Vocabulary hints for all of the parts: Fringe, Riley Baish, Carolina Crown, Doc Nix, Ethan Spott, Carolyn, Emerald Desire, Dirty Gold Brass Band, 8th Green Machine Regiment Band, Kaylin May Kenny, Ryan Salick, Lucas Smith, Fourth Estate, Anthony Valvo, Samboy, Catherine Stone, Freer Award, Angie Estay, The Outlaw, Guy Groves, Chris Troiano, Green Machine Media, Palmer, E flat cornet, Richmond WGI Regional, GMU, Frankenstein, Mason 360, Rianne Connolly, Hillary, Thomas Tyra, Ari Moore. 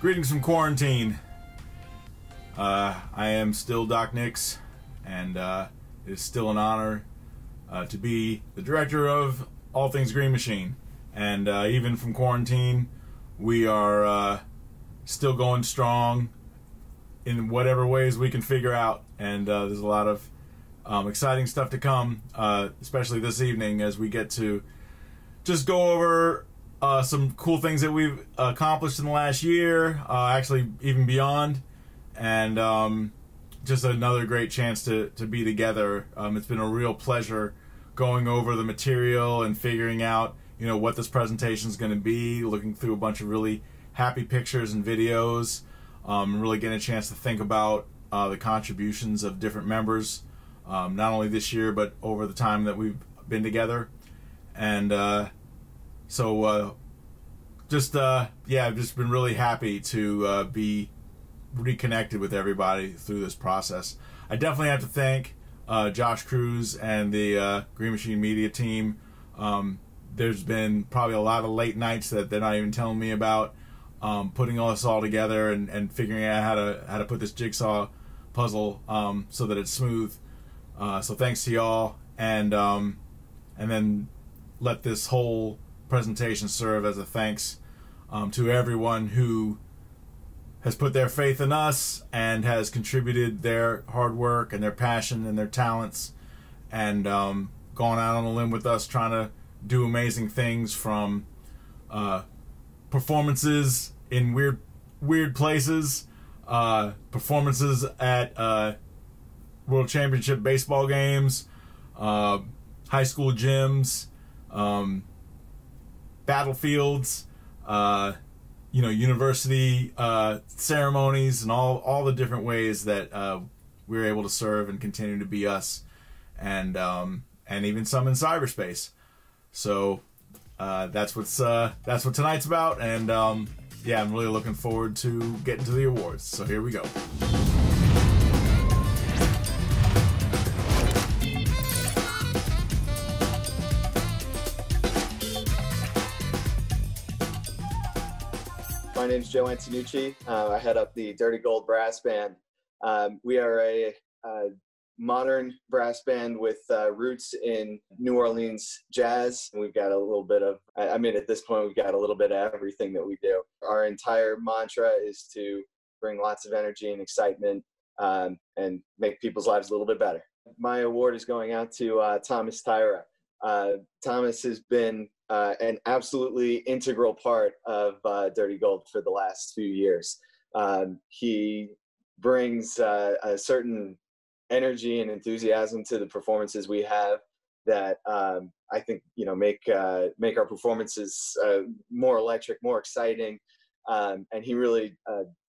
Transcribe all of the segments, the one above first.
Greetings from quarantine. I am still Doc Nix, and it is still an honor to be the director of All Things Green Machine. And even from quarantine, we are still going strong in whatever ways we can figure out. And there's a lot of exciting stuff to come, especially this evening as we get to just go over some cool things that we've accomplished in the last year, actually even beyond, and just another great chance to be together. It's been a real pleasure going over the material and figuring out, you know, what this presentation is going to be, looking through a bunch of really happy pictures and videos, really getting a chance to think about the contributions of different members, not only this year but over the time that we've been together. And yeah, I've just been really happy to be reconnected with everybody through this process. I definitely have to thank Josh Cruz and the Green Machine Media team. There's been probably a lot of late nights that they're not even telling me about, putting all this all together and figuring out how to put this jigsaw puzzle so that it's smooth. So thanks to y'all, and then let this whole presentation serve as a thanks to everyone who has put their faith in us and has contributed their hard work and their passion and their talents, and gone out on a limb with us trying to do amazing things, from performances in weird places, performances at World Championship baseball games, high school gyms, battlefields, you know, university ceremonies, and all the different ways that we're able to serve and continue to be us, and even some in cyberspace. So that's what tonight's about, and yeah, I'm really looking forward to getting to the awards. So here we go. My name is Joe Antonucci. I head up the Dirty Gold Brass Band. We are a modern brass band with roots in New Orleans jazz. We've got a little bit of, I mean, at this point, we've got a little bit of everything that we do. Our entire mantra is to bring lots of energy and excitement and make people's lives a little bit better. My award is going out to Thomas Tyra. Thomas has been an absolutely integral part of Dirty Gold for the last few years. He brings a certain energy and enthusiasm to the performances we have that I think, you know, make our performances more electric, more exciting, and he really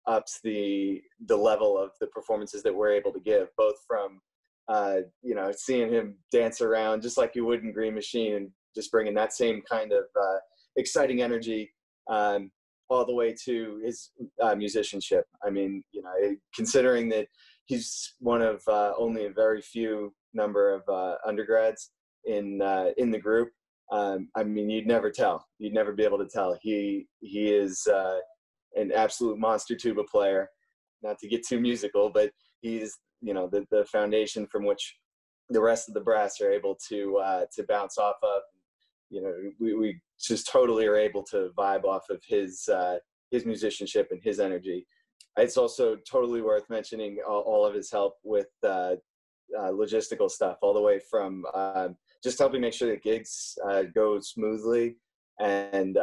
ups the level of the performances that we're able to give, both from you know, seeing him dance around just like you would in Green Machine, and just bringing that same kind of exciting energy all the way to his musicianship. I mean, you know, considering that he's one of only a very few number of undergrads in the group, I mean, you'd never tell. You'd never be able to tell. He is an absolute monster tuba player. Not to get too musical, but he's, you know, the foundation from which the rest of the brass are able to bounce off of. You know, we just totally are able to vibe off of his musicianship and his energy. It's also totally worth mentioning all of his help with logistical stuff, all the way from just helping make sure that gigs go smoothly, and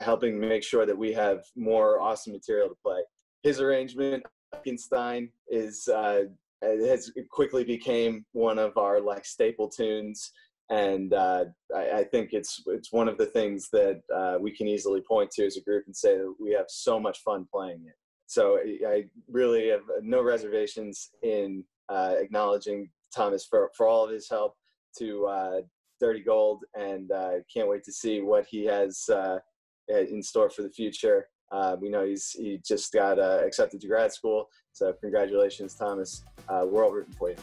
helping make sure that we have more awesome material to play. His arrangement, Frankenstein, has quickly became one of our like staple tunes, and I think it's one of the things that we can easily point to as a group and say that we have so much fun playing it. So I really have no reservations in acknowledging Thomas for all of his help to Dirty Gold, and can't wait to see what he has in store for the future. We know he just got accepted to grad school, so congratulations, Thomas. We're all rooting for you.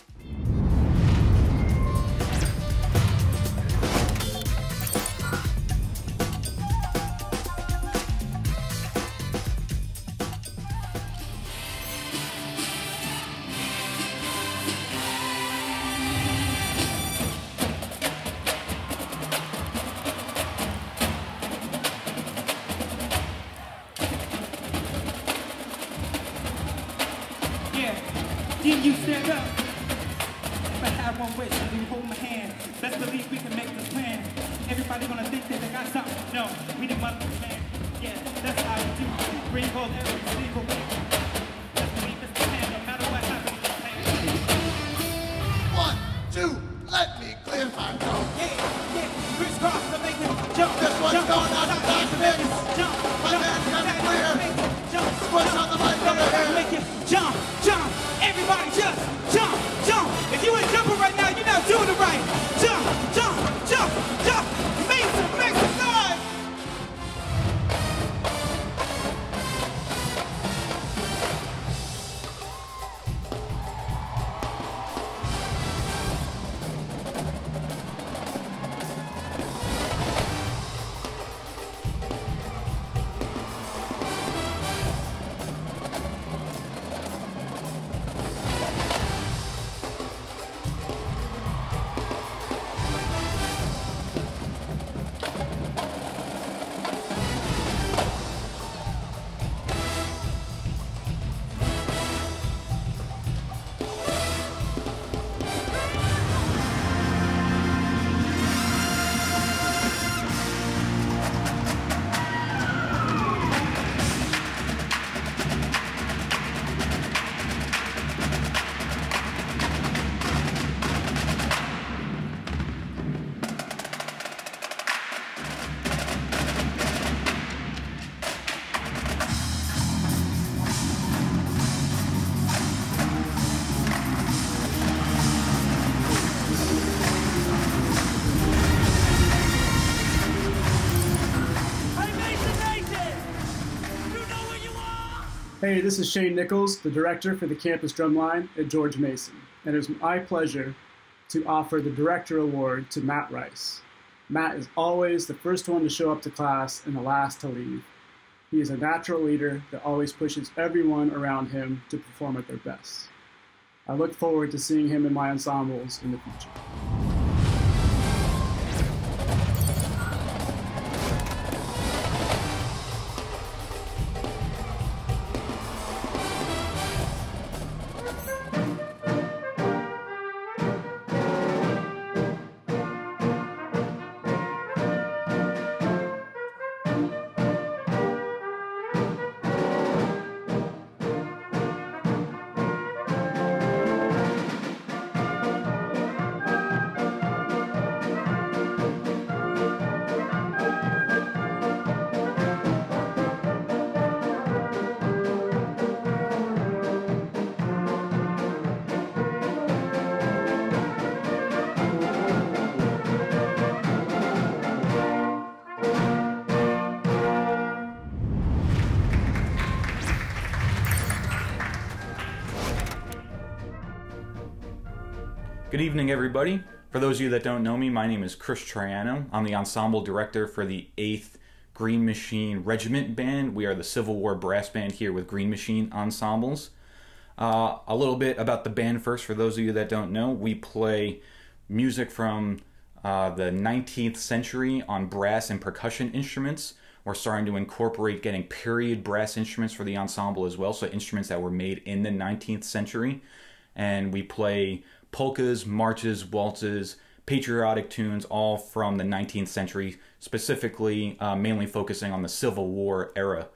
Again, you stand up. But I won't wish you hold my hand. Best believe we can make this plan. Everybody gonna think that they got something. No, we didn't want to plan. Yeah, that's how we do. Bring hold every single way. Best believe it's the plan, no matter what happens. One, two, let me clear my throat. Yeah, yeah, crisscross to make them jump. This one's jump, going out of documents. Jump, my man's got it clear. Jump, this one's jump, on the light over here. Make you jump, jump. Everybody just jump, jump. If you ain't jumping right now, you're not doing it right. Jump, jump, jump, jump. Make some, noise. Hey, this is Shane Nichols, the director for the Campus Drumline at George Mason, and it is my pleasure to offer the Director Award to Matt Rice. Matt is always the first one to show up to class and the last to leave. He is a natural leader that always pushes everyone around him to perform at their best. I look forward to seeing him in my ensembles in the future. Good evening, everybody. For those of you that don't know me, my name is Chris Troiano. I'm the ensemble director for the 8th Green Machine Regiment Band. We are the Civil War Brass Band here with Green Machine ensembles. A little bit about the band first, for those of you that don't know. We play music from the 19th century on brass and percussion instruments. We're starting to incorporate getting period brass instruments for the ensemble as well, so instruments that were made in the 19th century. And we play polkas, marches, waltzes, patriotic tunes, all from the 19th century, specifically mainly focusing on the Civil War era.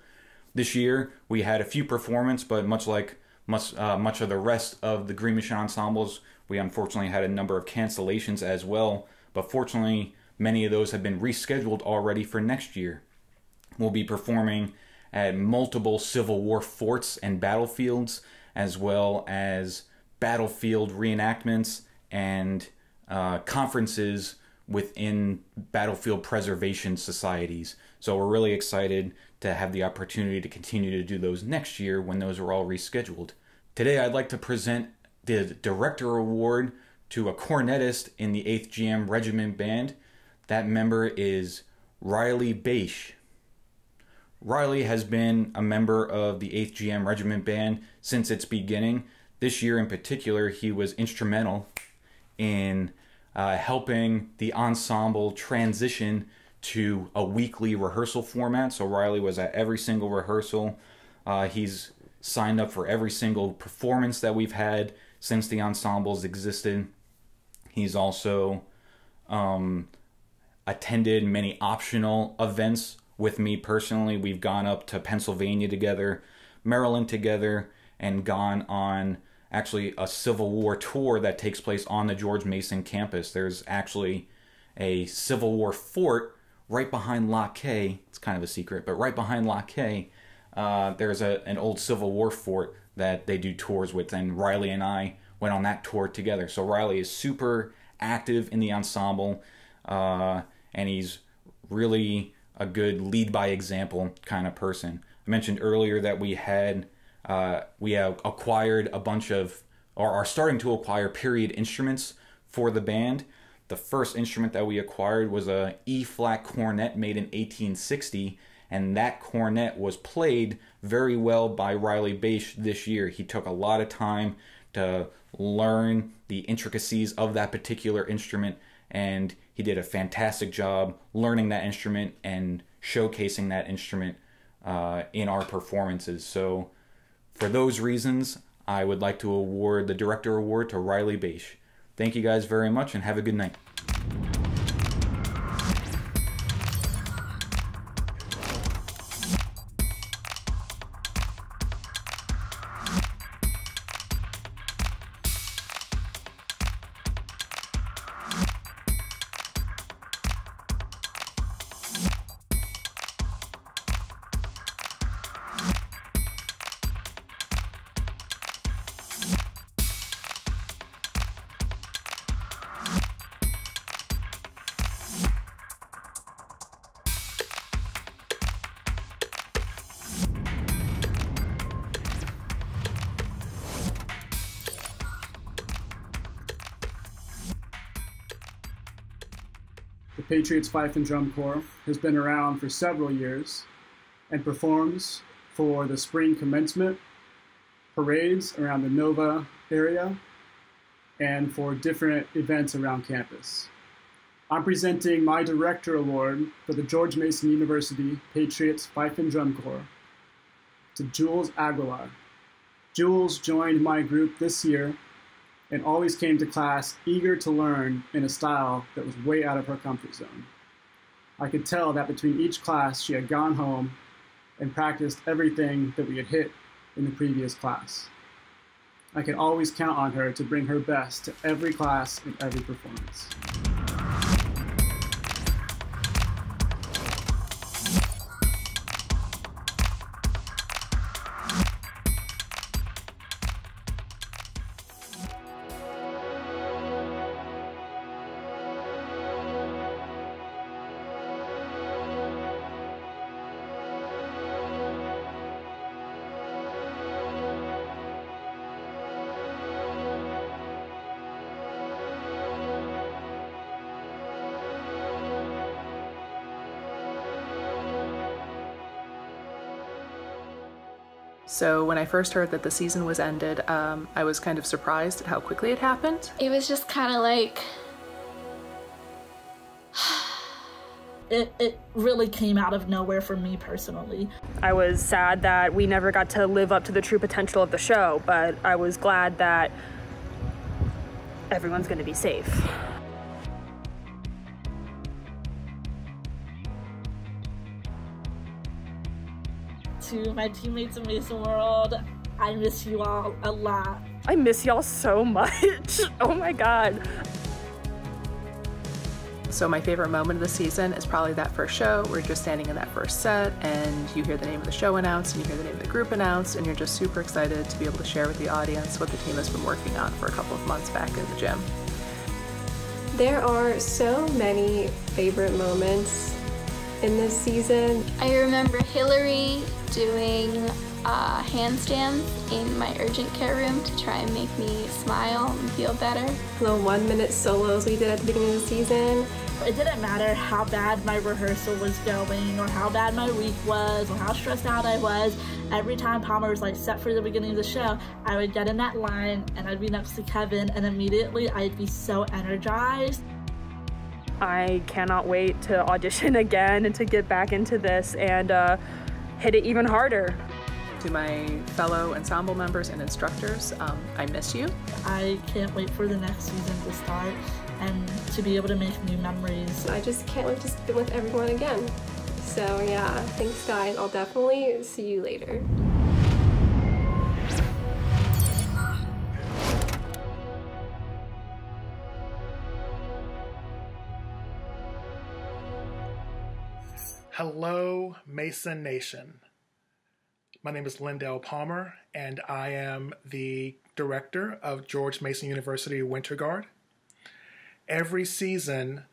This year, we had a few performances, but much of the rest of the Green Machine ensembles, we unfortunately had a number of cancellations as well, but fortunately, many of those have been rescheduled already for next year. We'll be performing at multiple Civil War forts and battlefields, as well as battlefield reenactments and conferences within battlefield preservation societies. So we're really excited to have the opportunity to continue to do those next year when those are all rescheduled. Today I'd like to present the Director Award to a cornetist in the 8th GM Regiment Band. That member is Riley Baish. Riley has been a member of the 8th GM Regiment Band since its beginning. This year in particular, he was instrumental in helping the ensemble transition to a weekly rehearsal format. So Riley was at every single rehearsal. He's signed up for every single performance that we've had since the ensembles existed. He's also attended many optional events with me personally. We've gone up to Pennsylvania together, Maryland together, and gone on actually a Civil War tour that takes place on the George Mason campus. There's actually a Civil War fort right behind Lock K. It's kind of a secret, but right behind Lock K, there's an old Civil War fort that they do tours with, and Riley and I went on that tour together. So Riley is super active in the ensemble, and he's really a good lead by example kind of person. I mentioned earlier that we have acquired a bunch of, or are starting to acquire, period instruments for the band. The first instrument that we acquired was a E flat cornet made in 1860, and that cornet was played very well by Riley Baish this year. He took a lot of time to learn the intricacies of that particular instrument, and he did a fantastic job learning that instrument and showcasing that instrument in our performances. So for those reasons, I would like to award the Director Award to Riley Baish. Thank you guys very much and have a good night. Patriots Fife and Drum Corps has been around for several years and performs for the spring commencement parades around the Nova area and for different events around campus. I'm presenting my Director Award for the George Mason University Patriots Fife and Drum Corps to Jules Aguilar. Jules joined my group this year and always came to class eager to learn in a style that was way out of her comfort zone. I could tell that between each class she had gone home and practiced everything that we had hit in the previous class. I could always count on her to bring her best to every class and every performance. So when I first heard that the season was ended, I was kind of surprised at how quickly it happened. It was just kind of like, it really came out of nowhere for me personally. I was sad that we never got to live up to the true potential of the show, but I was glad that everyone's gonna be safe. To my teammates in Mason World, I miss you all a lot. I miss y'all so much. Oh my God. So my favorite moment of the season is probably that first show. We're just standing in that first set and you hear the name of the show announced and you hear the name of the group announced, and you're just super excited to be able to share with the audience what the team has been working on for a couple of months back in the gym. There are so many favorite moments in this season. I remember Hillary doing handstands in my urgent care room to try and make me smile and feel better. The 1 minute solos we did at the beginning of the season. It didn't matter how bad my rehearsal was going or how bad my week was or how stressed out I was. Every time Palmer was like, set for the beginning of the show, I would get in that line and I'd be next to Kevin and immediately I'd be so energized. I cannot wait to audition again and to get back into this and hit it even harder. to my fellow ensemble members and instructors, I miss you. I can't wait for the next season to start and to be able to make new memories. I just can't wait to be with everyone again. So yeah, thanks guys, I'll definitely see you later. Hello, Mason Nation. My name is Lyndell Palmer, and I am the director of George Mason University Winter Guard. Every season,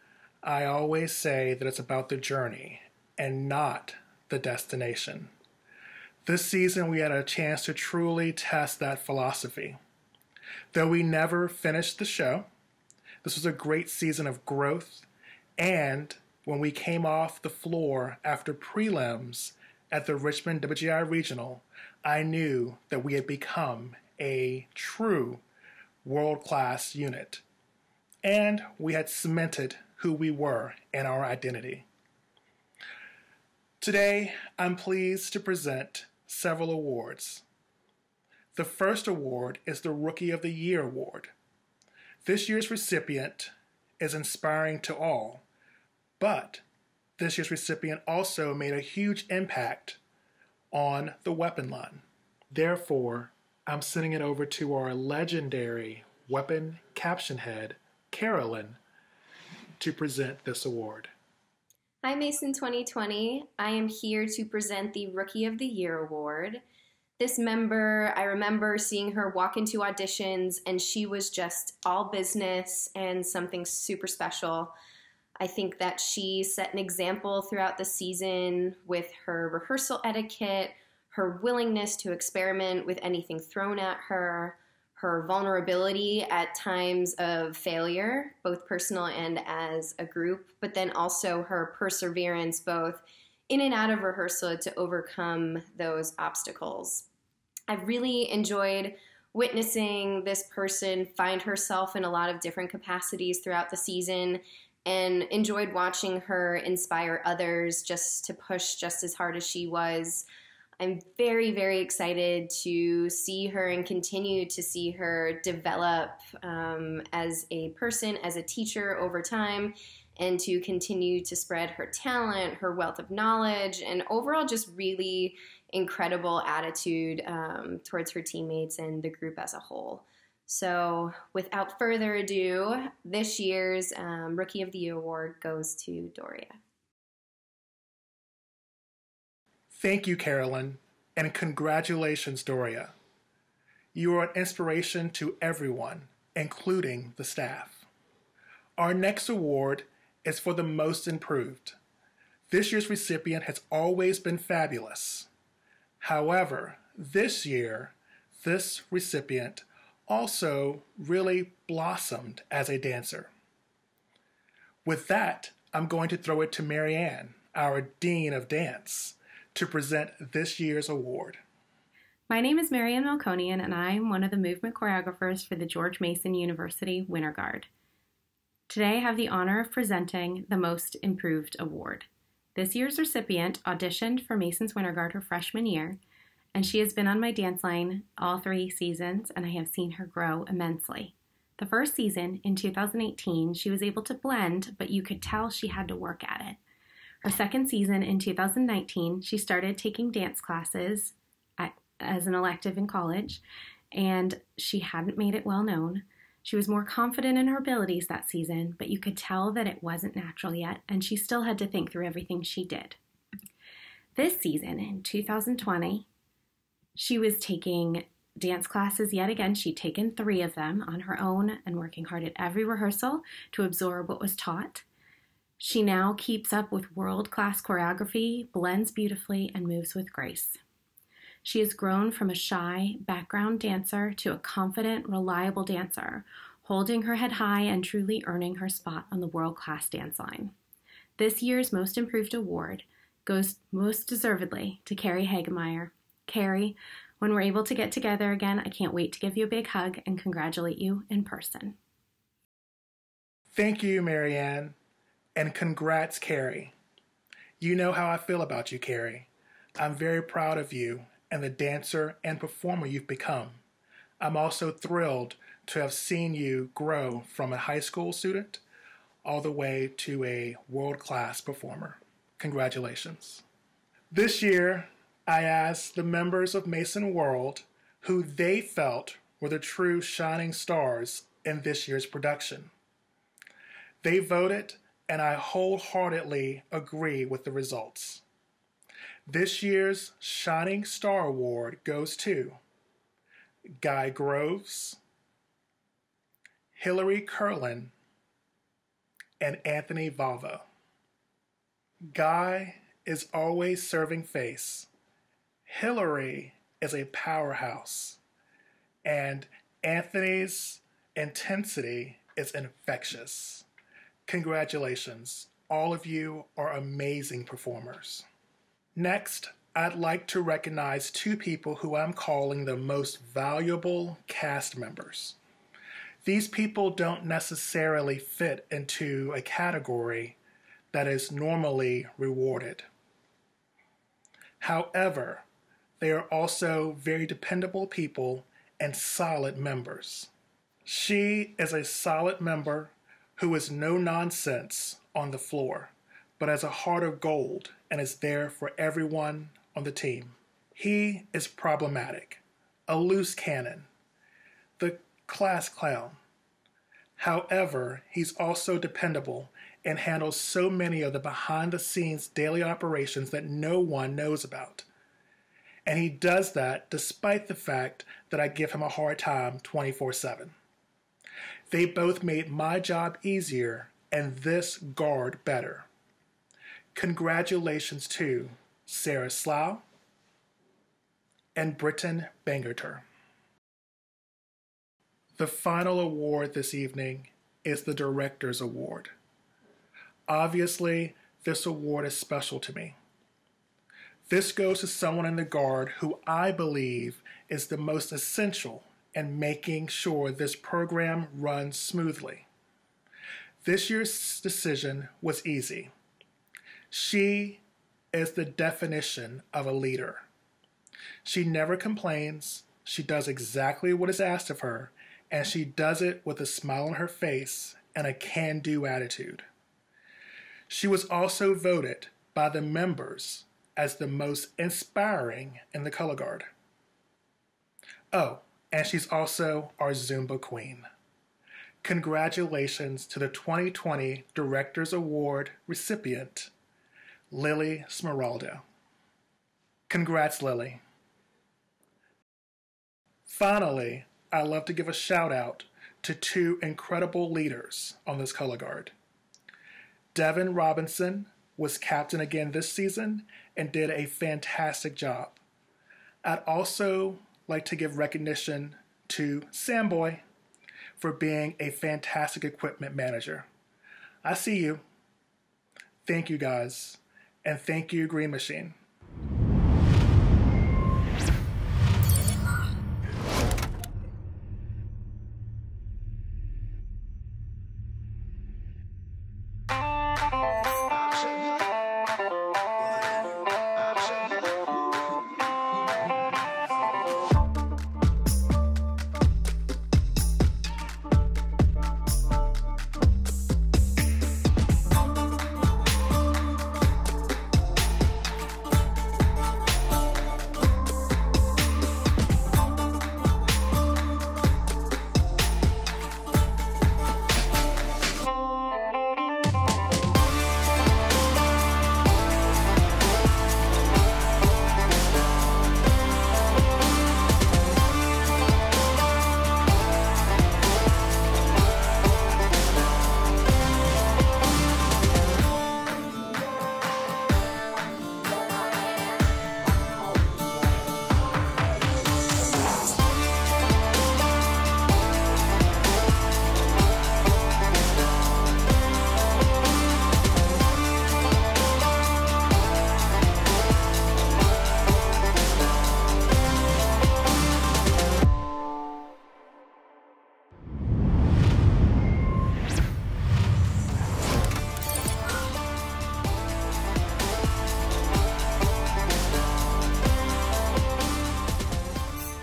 I always say that it's about the journey and not the destination. This season, we had a chance to truly test that philosophy. Though we never finished the show, this was a great season of growth, and when we came off the floor after prelims at the Richmond WGI Regional, I knew that we had become a true world-class unit, and we had cemented who we were and our identity. Today, I'm pleased to present several awards. The first award is the Rookie of the Year Award. This year's recipient is inspiring to all, but this year's recipient also made a huge impact on the weapon line. Therefore, I'm sending it over to our legendary weapon caption head, Carolyn, to present this award. Hi, Mason 2020. I am here to present the Rookie of the Year Award. This member, I remember seeing her walk into auditions, and she was just all business and something super special. I think that she set an example throughout the season with her rehearsal etiquette, her willingness to experiment with anything thrown at her, her vulnerability at times of failure, both personal and as a group, but then also her perseverance both in and out of rehearsal to overcome those obstacles. I've really enjoyed witnessing this person find herself in a lot of different capacities throughout the season, and enjoyed watching her inspire others just to push just as hard as she was. I'm very, very excited to see her and continue to see her develop as a person, as a teacher over time, and to continue to spread her talent, her wealth of knowledge, and overall just really incredible attitude towards her teammates and the group as a whole. So without further ado, this year's Rookie of the Year Award goes to Doria. Thank you, Carolyn, and congratulations, Doria. You are an inspiration to everyone, including the staff. Our next award is for the Most Improved. This year's recipient has always been fabulous. However, this year, this recipient also really blossomed as a dancer. With that, I'm going to throw it to Marianne, our Dean of Dance, to present this year's award. My name is Marianne Malconian, and I'm one of the movement choreographers for the George Mason University Winter Guard. Today I have the honor of presenting the Most Improved Award. This year's recipient auditioned for Mason's Winter Guard her freshman year, and she has been on my dance line all three seasons, and I have seen her grow immensely. The first season, in 2018, she was able to blend, but you could tell she had to work at it. Her second season, in 2019, she started taking dance classes as an elective in college, and she hadn't made it well known. She was more confident in her abilities that season, but you could tell that it wasn't natural yet, and she still had to think through everything she did. This season, in 2020, she was taking dance classes yet again. She'd taken three of them on her own and working hard at every rehearsal to absorb what was taught. She now keeps up with world-class choreography, blends beautifully, and moves with grace. She has grown from a shy background dancer to a confident, reliable dancer, holding her head high and truly earning her spot on the world-class dance line. This year's Most Improved Award goes most deservedly to Carrie Hagemeyer. Carrie, when we're able to get together again, I can't wait to give you a big hug and congratulate you in person. Thank you, Marianne, and congrats, Carrie. You know how I feel about you, Carrie. I'm very proud of you, and the dancer and performer you've become. I'm also thrilled to have seen you grow from a high school student all the way to a world-class performer. Congratulations. This year, I asked the members of Mason World who they felt were the true shining stars in this year's production. They voted, and I wholeheartedly agree with the results. This year's Shining Star Award goes to Guy Groves, Hillary Curlin, and Anthony Valvo. Guy is always serving face. Hillary is a powerhouse. And Anthony's intensity is infectious. Congratulations. All of you are amazing performers. Next, I'd like to recognize two people who I'm calling the most valuable cast members. These people don't necessarily fit into a category that is normally rewarded. However, they are also very dependable people and solid members. She is a solid member who is no nonsense on the floor, but has a heart of gold and is there for everyone on the team. He is problematic, a loose cannon, the class clown. However, he's also dependable and handles so many of the behind-the-scenes daily operations that no one knows about. And he does that despite the fact that I give him a hard time 24/7. They both made my job easier and this guard better. Congratulations to Sarah Slough and Britton Bangerter. The final award this evening is the Director's Award. Obviously, this award is special to me. This goes to someone in the Guard who I believe is the most essential in making sure this program runs smoothly. This year's decision was easy. She is the definition of a leader. She never complains, she does exactly what is asked of her, and she does it with a smile on her face and a can-do attitude. She was also voted by the members as the most inspiring in the color guard. Oh, and she's also our Zumba Queen. Congratulations to the 2020 Director's Award recipient, Lily Smeraldo. Congrats, Lily. Finally, I'd love to give a shout out to two incredible leaders on this color guard. Devin Robinson was captain again this season and did a fantastic job. I'd also like to give recognition to Samboy for being a fantastic equipment manager. I see you. Thank you, guys. And thank you, Green Machine.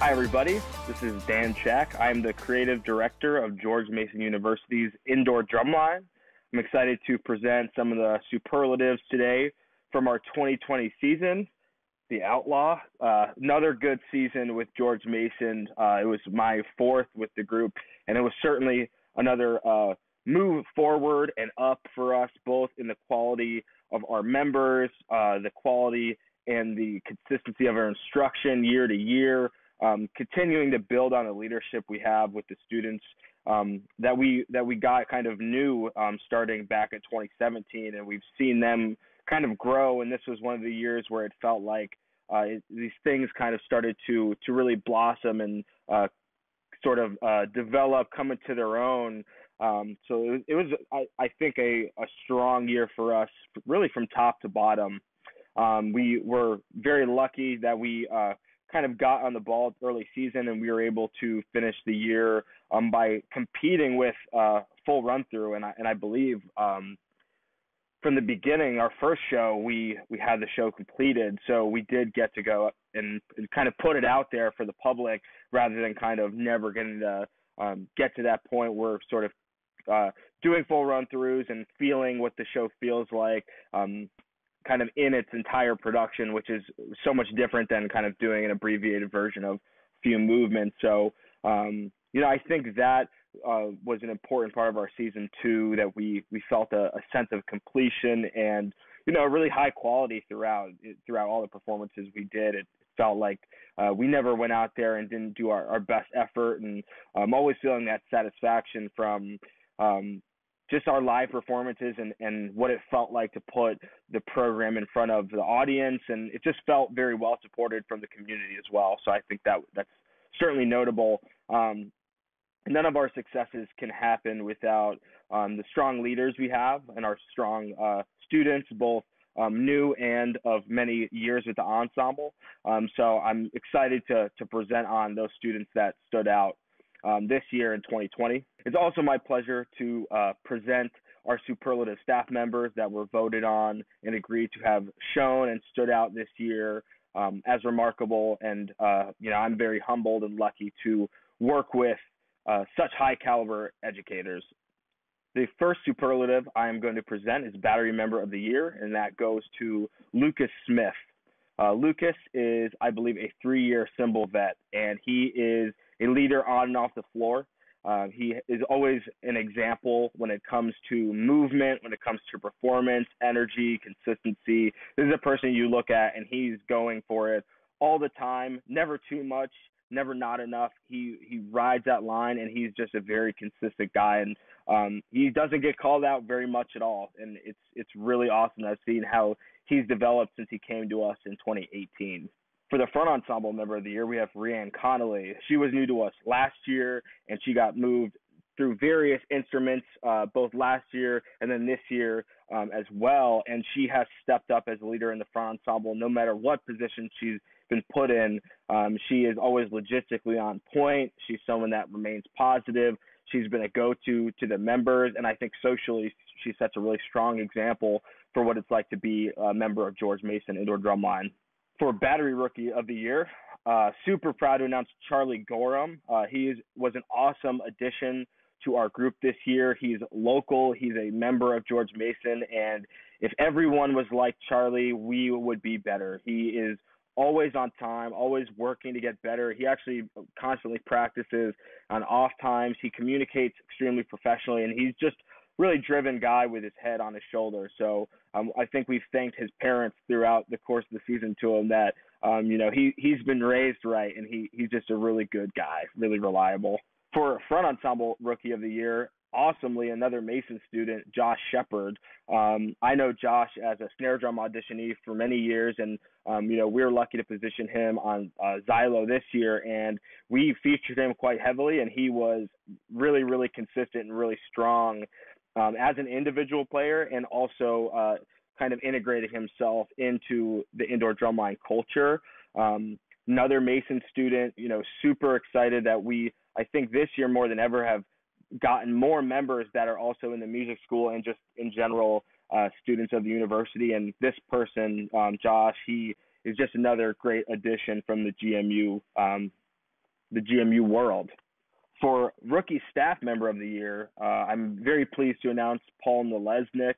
Hi, everybody. This is Dan Shack. I am the creative director of George Mason University's Indoor Drumline. I'm excited to present some of the superlatives today from our 2020 season, the Outlaw. Another good season with George Mason. It was my fourth with the group, and it was certainly another move forward and up for us, both in the quality of our members, the quality and the consistency of our instruction year to year. Continuing to build on the leadership we have with the students that we got kind of new starting back in 2017, and we've seen them kind of grow. And this was one of the years where it felt like these things kind of started to really blossom and develop, come into their own. So it was, I think, a strong year for us, really from top to bottom. We were very lucky that we kind of got on the ball early season, and we were able to finish the year by competing with full run through. And I believe from the beginning, our first show, we had the show completed. So we did get to go and kind of put it out there for the public, rather than kind of never getting to get to that point where sort of doing full run throughs and feeling what the show feels like, kind of in its entire production, which is so much different than kind of doing an abbreviated version of few movements. So, I think that was an important part of our season too, that we felt a sense of completion and, really high quality throughout all the performances we did. It felt like we never went out there and didn't do our best effort. And I'm always feeling that satisfaction from, just our live performances and what it felt like to put the program in front of the audience. And it just felt very well supported from the community as well. So I think that's certainly notable. None of our successes can happen without the strong leaders we have and our strong students, both new and of many years with the ensemble. So I'm excited to present on those students that stood out this year in 2020. It's also my pleasure to present our superlative staff members that were voted on and agreed to have shown and stood out this year as remarkable. And, I'm very humbled and lucky to work with such high caliber educators. The first superlative I am going to present is Battery Member of the Year, and that goes to Lucas Smith. Lucas is, I believe, a 3-year cymbal vet, and he is a leader on and off the floor. He is always an example when it comes to movement, when it comes to performance, energy, consistency. This is a person you look at and he's going for it all the time, never too much, never not enough. He rides that line, and he's just a very consistent guy. And he doesn't get called out very much at all. And it's really awesome. I've seen how he's developed since he came to us in 2018. For the Front Ensemble Member of the Year, we have Rianne Connolly. She was new to us last year, and she got moved through various instruments both last year and then this year as well. And she has stepped up as a leader in the Front Ensemble no matter what position she's been put in. She is always logistically on point. She's someone that remains positive. She's been a go-to to the members, and I think socially she sets a really strong example for what it's like to be a member of George Mason Indoor Drumline. For Battery Rookie of the Year, super proud to announce Charlie Gorham. He was an awesome addition to our group this year. He's local. He's a member of George Mason. And if everyone was like Charlie, we would be better. He is always on time, always working to get better. He actually constantly practices on off times. He communicates extremely professionally, and he's just really driven guy with his head on his shoulder. So I think we've thanked his parents throughout the course of the season to him that, he's been raised right, and he's just a really good guy, really reliable. For Front Ensemble Rookie of the Year, awesomely, another Mason student, Josh Shepard. I know Josh as a snare drum auditionee for many years, and, we were lucky to position him on Xylo this year, and we featured him quite heavily, and he was really, really consistent and really strong as an individual player, and also kind of integrating himself into the indoor drumline culture. Another Mason student, super excited that I think this year more than ever have gotten more members that are also in the music school and just in general students of the university. And this person, Josh, he is just another great addition from the GMU the GMU world. For Rookie Staff Member of the Year, I'm very pleased to announce Paul Nalesnik.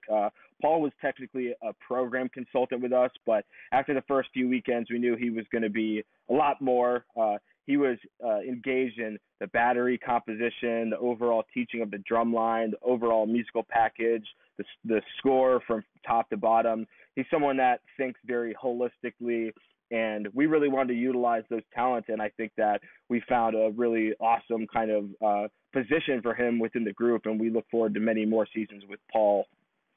Paul was technically a program consultant with us, but after the first few weekends, we knew he was going to be a lot more. He was engaged in the battery composition, the overall teaching of the drum line, the overall musical package, the score from top to bottom. He's someone that thinks very holistically, and we really wanted to utilize those talents, and I think that we found a really awesome kind of position for him within the group, and we look forward to many more seasons with Paul.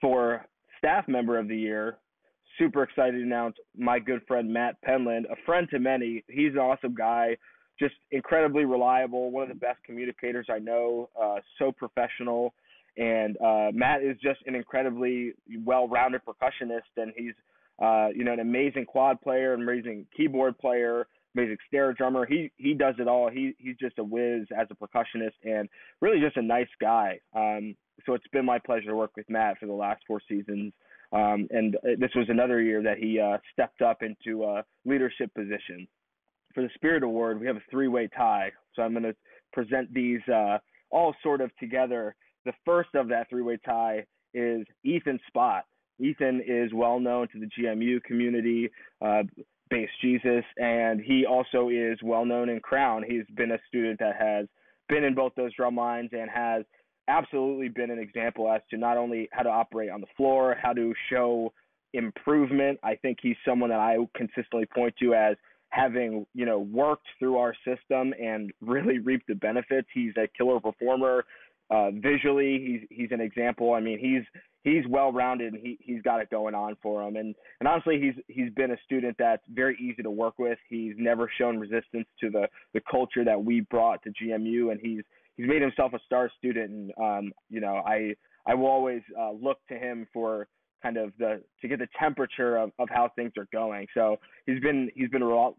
For Staff Member of the Year, super excited to announce my good friend Matt Penland, a friend to many. He's an awesome guy, just incredibly reliable, one of the best communicators I know, so professional, and Matt is just an incredibly well-rounded percussionist, and he's an amazing quad player, amazing keyboard player, amazing snare drummer. He does it all. He's just a whiz as a percussionist and really just a nice guy. So it's been my pleasure to work with Matt for the last four seasons. And this was another year that he stepped up into a leadership position. For the Spirit Award, we have a three-way tie. So I'm going to present these all sort of together. The first of that three-way tie is Ethan Spott. Ethan is well known to the GMU community, Bass Jesus, and he also is well known in Crown. He's been a student that has been in both those drum lines and has absolutely been an example as to not only how to operate on the floor, how to show improvement. I think he's someone that I consistently point to as having, worked through our system and really reaped the benefits. He's a killer performer. Visually, he's an example. I mean, he's well-rounded, and he's got it going on for him. And honestly, he's been a student that's very easy to work with. He's never shown resistance to the culture that we brought to GMU, and he's made himself a star student. And I will always look to him for kind of to get the temperature of how things are going. So he's been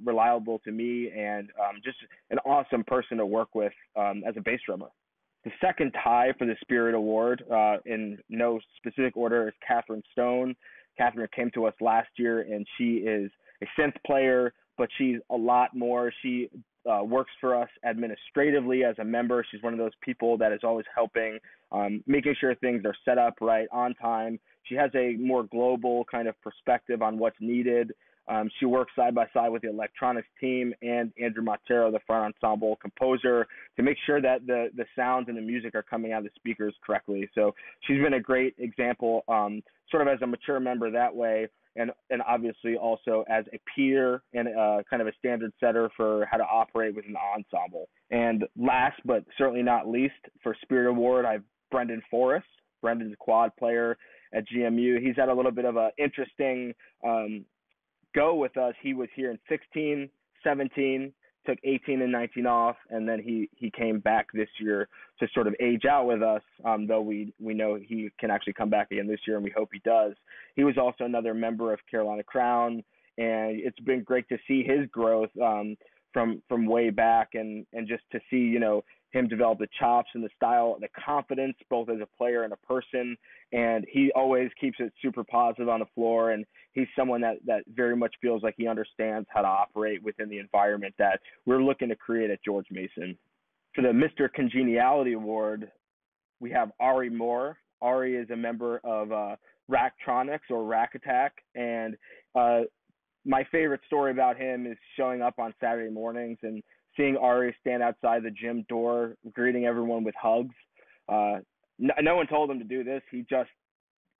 reliable to me, and just an awesome person to work with as a bass drummer. The second tie for the Spirit Award, in no specific order, is Catherine Stone. Catherine came to us last year, and she is a synth player, but she's a lot more. She works for us administratively as a member. She's one of those people that is always helping, making sure things are set up right, on time. She has a more global kind of perspective on what's needed. She works side by side with the electronics team and Andrew Montero, the front ensemble composer, to make sure that the sounds and the music are coming out of the speakers correctly. So she's been a great example, sort of as a mature member that way, and obviously also as a peer and kind of a standard setter for how to operate with an ensemble. And last but certainly not least, for Spirit Award, I have Brendan Forrest. Brendan's a quad player at GMU. He's had a little bit of an interesting go with us. He was here in 16, 17, took 18 and 19 off, and then he came back this year to sort of age out with us, though we know he can actually come back again this year, and we hope he does. He was also another member of Carolina Crown, and it's been great to see his growth from way back, and just to see, him develop the chops and the style, the confidence, both as a player and a person. And he always keeps it super positive on the floor. And he's someone that very much feels like he understands how to operate within the environment that we're looking to create at George Mason. For the Mr. Congeniality Award, we have Ari Moore. Ari is a member of Racktronics or Rack Attack. And my favorite story about him is showing up on Saturday mornings and seeing Ari stand outside the gym door, greeting everyone with hugs. No one told him to do this. He just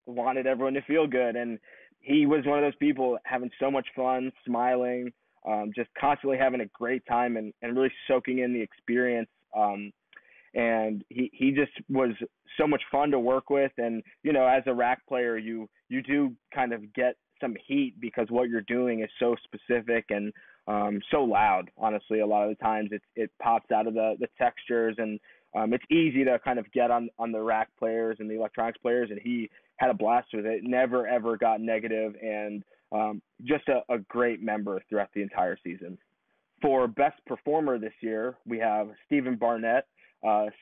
wanted everyone to feel good. And he was one of those people having so much fun, smiling, just constantly having a great time and really soaking in the experience. And he just was so much fun to work with. And, as a rack player, you do kind of get some heat because what you're doing is so specific and so loud. Honestly, a lot of the times it pops out of the textures, and it's easy to kind of get on the rack players and the electronics players, and he had a blast with it, never ever got negative, and just a great member throughout the entire season. For Best Performer this year, we have Stephen Barnett.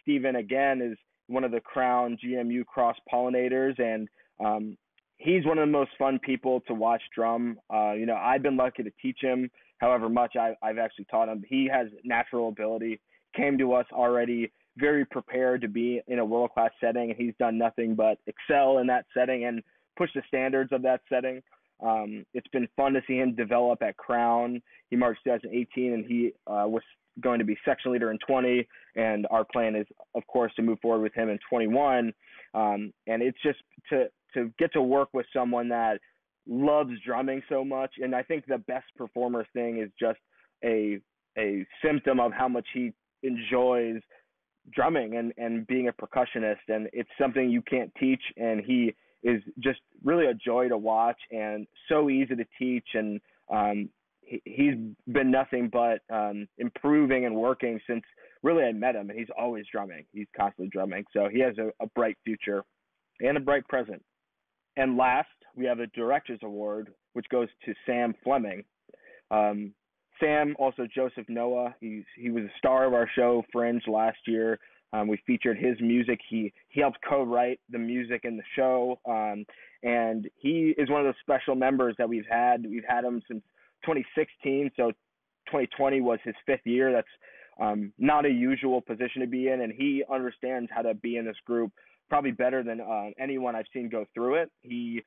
Stephen, again, is one of the Crown GMU cross-pollinators, and he's one of the most fun people to watch drum. You know, I've been lucky to teach him however much I've actually taught him. He has natural ability, came to us already very prepared to be in a world-class setting, and he's done nothing but excel in that setting and push the standards of that setting. It's been fun to see him develop at Crown. He marched 2018, and he was going to be section leader in 20, and our plan is, of course, to move forward with him in 21. And it's just to get to work with someone that loves drumming so much. And I think the best performer thing is just a symptom of how much he enjoys drumming and being a percussionist. And it's something you can't teach. And he is just really a joy to watch and so easy to teach. And he's been nothing but improving and working since really I met him. And he's always drumming. He's constantly drumming. So he has a bright future and a bright present. And last, we have a Director's Award, which goes to Sam Fleming. Sam, also Joseph Noah, he was a star of our show Fringe last year. We featured his music. He helped co-write the music in the show. And he is one of those special members that we've had. We've had him since 2016, so 2020 was his fifth year. That's not a usual position to be in, and he understands how to be in this group probably better than anyone I've seen go through it. He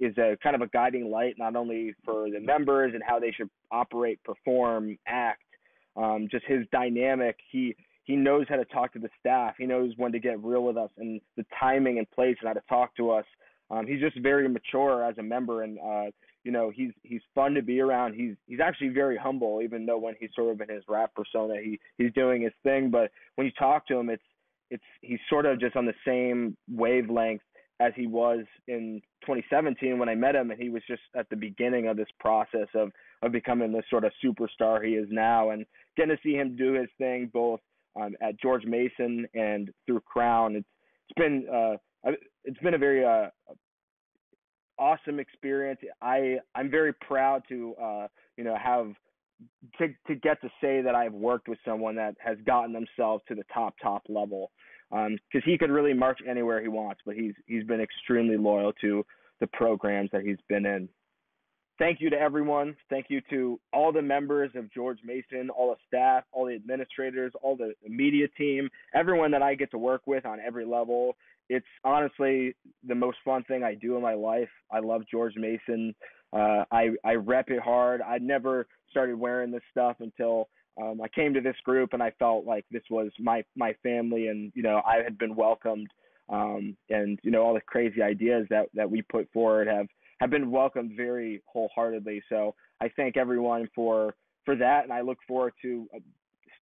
is a kind of a guiding light, not only for the members and how they should operate, perform, act, just his dynamic. He knows how to talk to the staff. He knows when to get real with us and the timing and place and how to talk to us. He's just very mature as a member, and you know, he's fun to be around. He's actually very humble, even though when he's sort of in his rap persona, he's doing his thing. But when you talk to him, he's sort of just on the same wavelength as he was in 2017 when I met him, and he was just at the beginning of this process of becoming this sort of superstar he is now. And getting to see him do his thing both at George Mason and through Crown, it's been a very awesome experience. I'm very proud to to get to say that I've worked with someone that has gotten themselves to the top level, because he could really march anywhere he wants, but he's been extremely loyal to the programs that he's been in. Thank you to everyone. Thank you to all the members of George Mason, all the staff, all the administrators, all the media team, everyone that I get to work with on every level. It's honestly the most fun thing I do in my life. I love George Mason. I rep it hard. I never started wearing this stuff until I came to this group, and I felt like this was my family, and you know, I had been welcomed, and you know, all the crazy ideas that we put forward have been welcomed very wholeheartedly. So I thank everyone for that, and I look forward to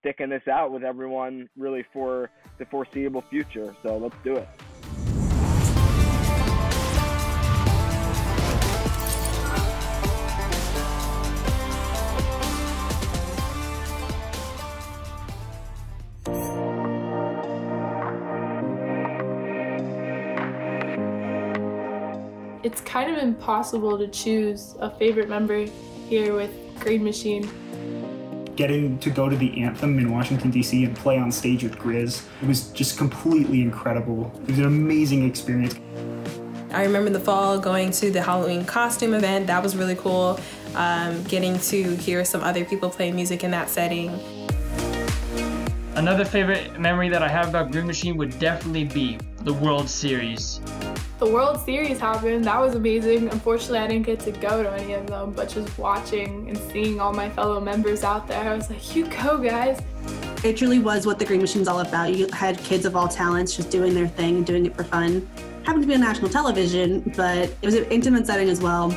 sticking this out with everyone really for the foreseeable future. So let's do it. It's kind of impossible to choose a favorite member here with Green Machine. Getting to go to the Anthem in Washington, D.C. and play on stage with Grizz, it was just completely incredible. It was an amazing experience. I remember in the fall going to the Halloween costume event. That was really cool. Getting to hear some other people play music in that setting. Another favorite memory that I have about Green Machine would definitely be the World Series. The World Series happened, that was amazing. Unfortunately, I didn't get to go to any of them, but just watching and seeing all my fellow members out there, I was like, you go, guys. It truly was what the Green Machine's all about. You had kids of all talents just doing their thing and doing it for fun. Happened to be on national television, but it was an intimate setting as well.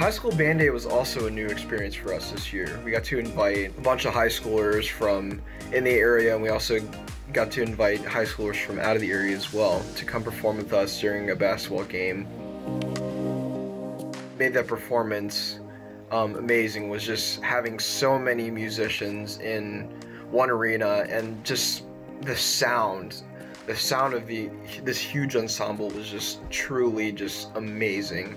High School Band Day was also a new experience for us this year. We got to invite a bunch of high schoolers from in the area, and we also got to invite high schoolers from out of the area as well to come perform with us during a basketball game. Made that performance amazing was just having so many musicians in one arena, and just the sound of this huge ensemble was just truly amazing.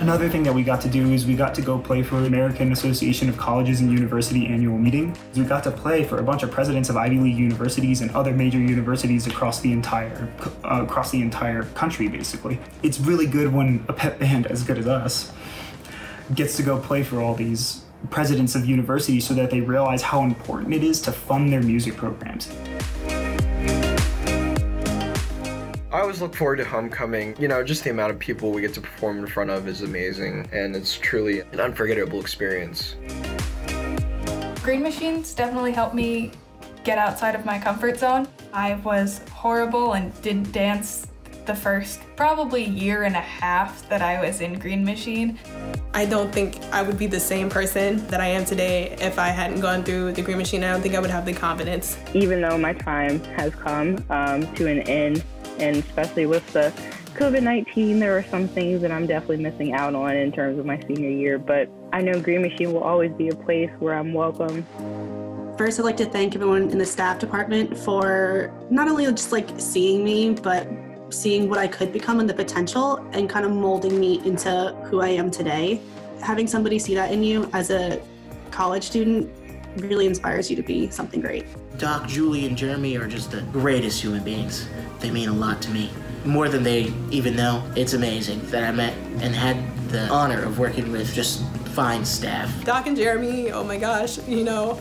Another thing that we got to do is we got to go play for American Association of Colleges and University annual meeting. We got to play for a bunch of presidents of Ivy League universities and other major universities across the entire country, basically. It's really good when a pep band as good as us gets to go play for all these presidents of universities so that they realize how important it is to fund their music programs. I always look forward to homecoming. You know, just the amount of people we get to perform in front of is amazing, and it's truly an unforgettable experience. Green Machines definitely helped me get outside of my comfort zone. I was horrible and didn't dance the first probably year and a half that I was in Green Machine. I don't think I would be the same person that I am today if I hadn't gone through the Green Machine. I don't think I would have the confidence. Even though my time has come to an end, and especially with the COVID-19, there are some things that I'm definitely missing out on in terms of my senior year, but I know Green Machine will always be a place where I'm welcome. First, I'd like to thank everyone in the staff department for not only just like seeing me, but seeing what I could become and the potential and kind of molding me into who I am today. Having somebody see that in you as a college student really inspires you to be something great. Doc, Julie, and Jeremy are just the greatest human beings. They mean a lot to me, more than they even know. It's amazing that I met and had the honor of working with just fine staff. Doc and Jeremy, oh my gosh, you know,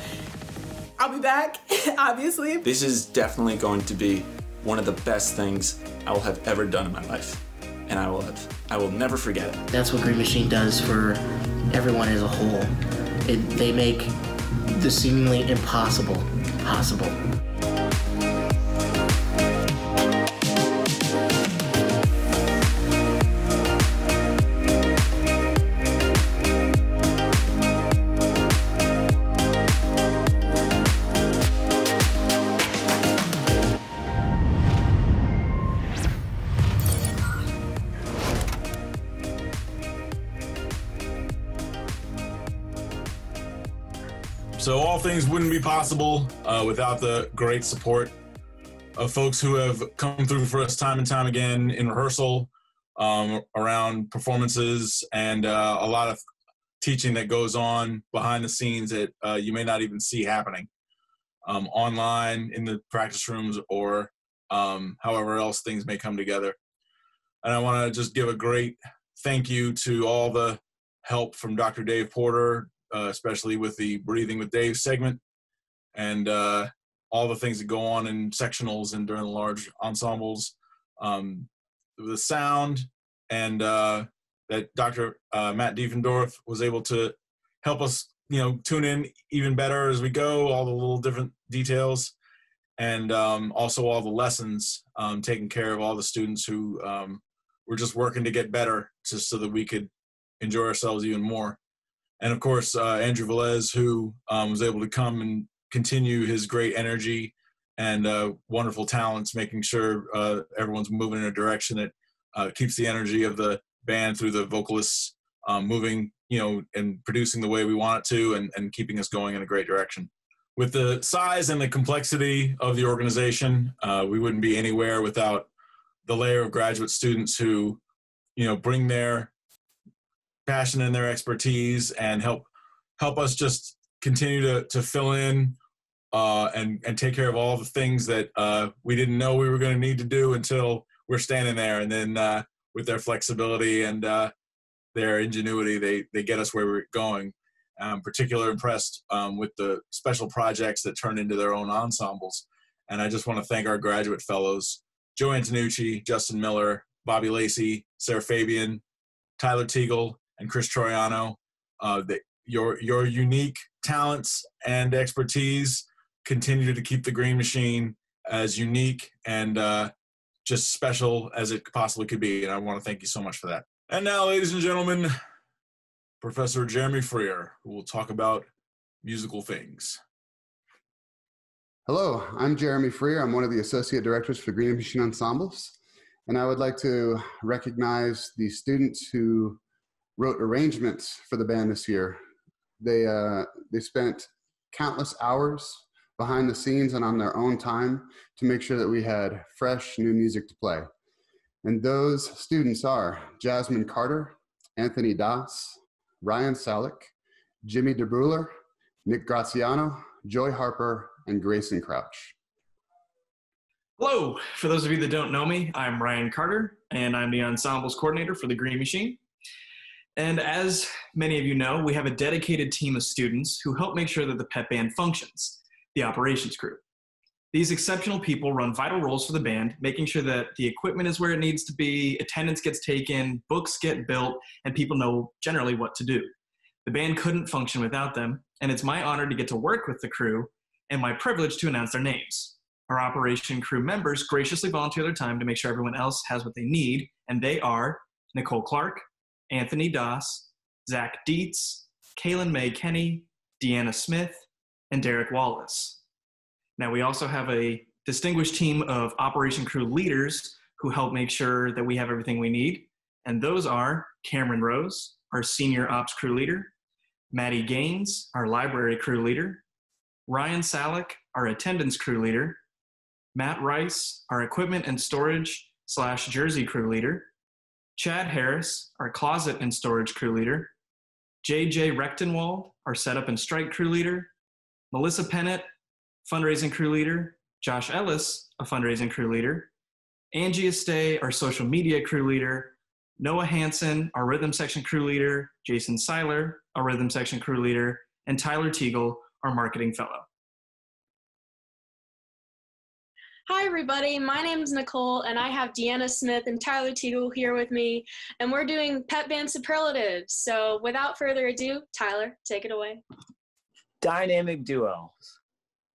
I'll be back, obviously. This is definitely going to be one of the best things I will have ever done in my life, and I will never forget it. That's what Green Machine does for everyone as a whole. They make the seemingly impossible possible. So all things wouldn't be possible without the great support of folks who have come through for us time and time again in rehearsal, around performances, and a lot of teaching that goes on behind the scenes that you may not even see happening online in the practice rooms or however else things may come together. And I want to just give a great thank you to all the help from Dr. Dave Porter, especially with the Breathing with Dave segment and all the things that go on in sectionals and during the large ensembles. The sound and that Dr. Matt Diefendorf was able to help us, you know, tune in even better as we go, all the little different details, and also all the lessons, taking care of all the students who were just working to get better just so that we could enjoy ourselves even more. And of course, Andrew Velez, who was able to come and continue his great energy and wonderful talents, making sure everyone's moving in a direction that keeps the energy of the band through the vocalists moving, you know, and producing the way we want it to, and keeping us going in a great direction. With the size and the complexity of the organization, we wouldn't be anywhere without the layer of graduate students who, you know, bring their passion and their expertise and help us just continue to fill in and take care of all the things that we didn't know we were going to need to do until we're standing there. And then with their flexibility and their ingenuity, they get us where we're going. I'm particularly impressed with the special projects that turn into their own ensembles. And I just want to thank our graduate fellows, Joe Antonucci, Justin Miller, Bobby Lacey, Sarah Fabian, Tyler Teagle, and Chris Troiano. Your unique talents and expertise continue to keep the Green Machine as unique and just special as it possibly could be. And I want to thank you so much for that. And now, ladies and gentlemen, Professor Jeremy Freer, who will talk about musical things. Hello, I'm Jeremy Freer. I'm one of the associate directors for the Green Machine Ensembles. And I would like to recognize the students who wrote arrangements for the band this year. They spent countless hours behind the scenes and on their own time to make sure that we had fresh, new music to play. And those students are Jasmine Carter, Anthony Das, Ryan Salick, Jimmy DeBruler, Nick Graziano, Joy Harper, and Grayson Crouch. Hello, for those of you that don't know me, I'm Ryan Carter, and I'm the Ensembles Coordinator for the Green Machine. And as many of you know, we have a dedicated team of students who help make sure that the pep band functions, the operations crew. These exceptional people run vital roles for the band, making sure that the equipment is where it needs to be, attendance gets taken, books get built, and people know generally what to do. The band couldn't function without them, and it's my honor to get to work with the crew and my privilege to announce their names. Our operation crew members graciously volunteer their time to make sure everyone else has what they need, and they are Nicole Clark, Anthony Das, Zach Dietz, Kaylin May Kenny, Deanna Smith, and Derek Wallace. Now, we also have a distinguished team of operation crew leaders who help make sure that we have everything we need. And those are Cameron Rose, our senior ops crew leader, Maddie Gaines, our library crew leader, Ryan Salick, our attendance crew leader, Matt Rice, our equipment and storage / jersey crew leader, Chad Harris, our closet and storage crew leader, JJ Rechtenwald, our setup and strike crew leader, Melissa Pennant, fundraising crew leader, Josh Ellis, a fundraising crew leader, Angie Estay, our social media crew leader, Noah Hansen, our rhythm section crew leader, Jason Seiler, our rhythm section crew leader, and Tyler Teagle, our marketing fellow. Hi everybody, my name is Nicole and I have Deanna Smith and Tyler Teagle here with me, and we're doing pep band superlatives. So without further ado, Tyler, take it away. Dynamic duos,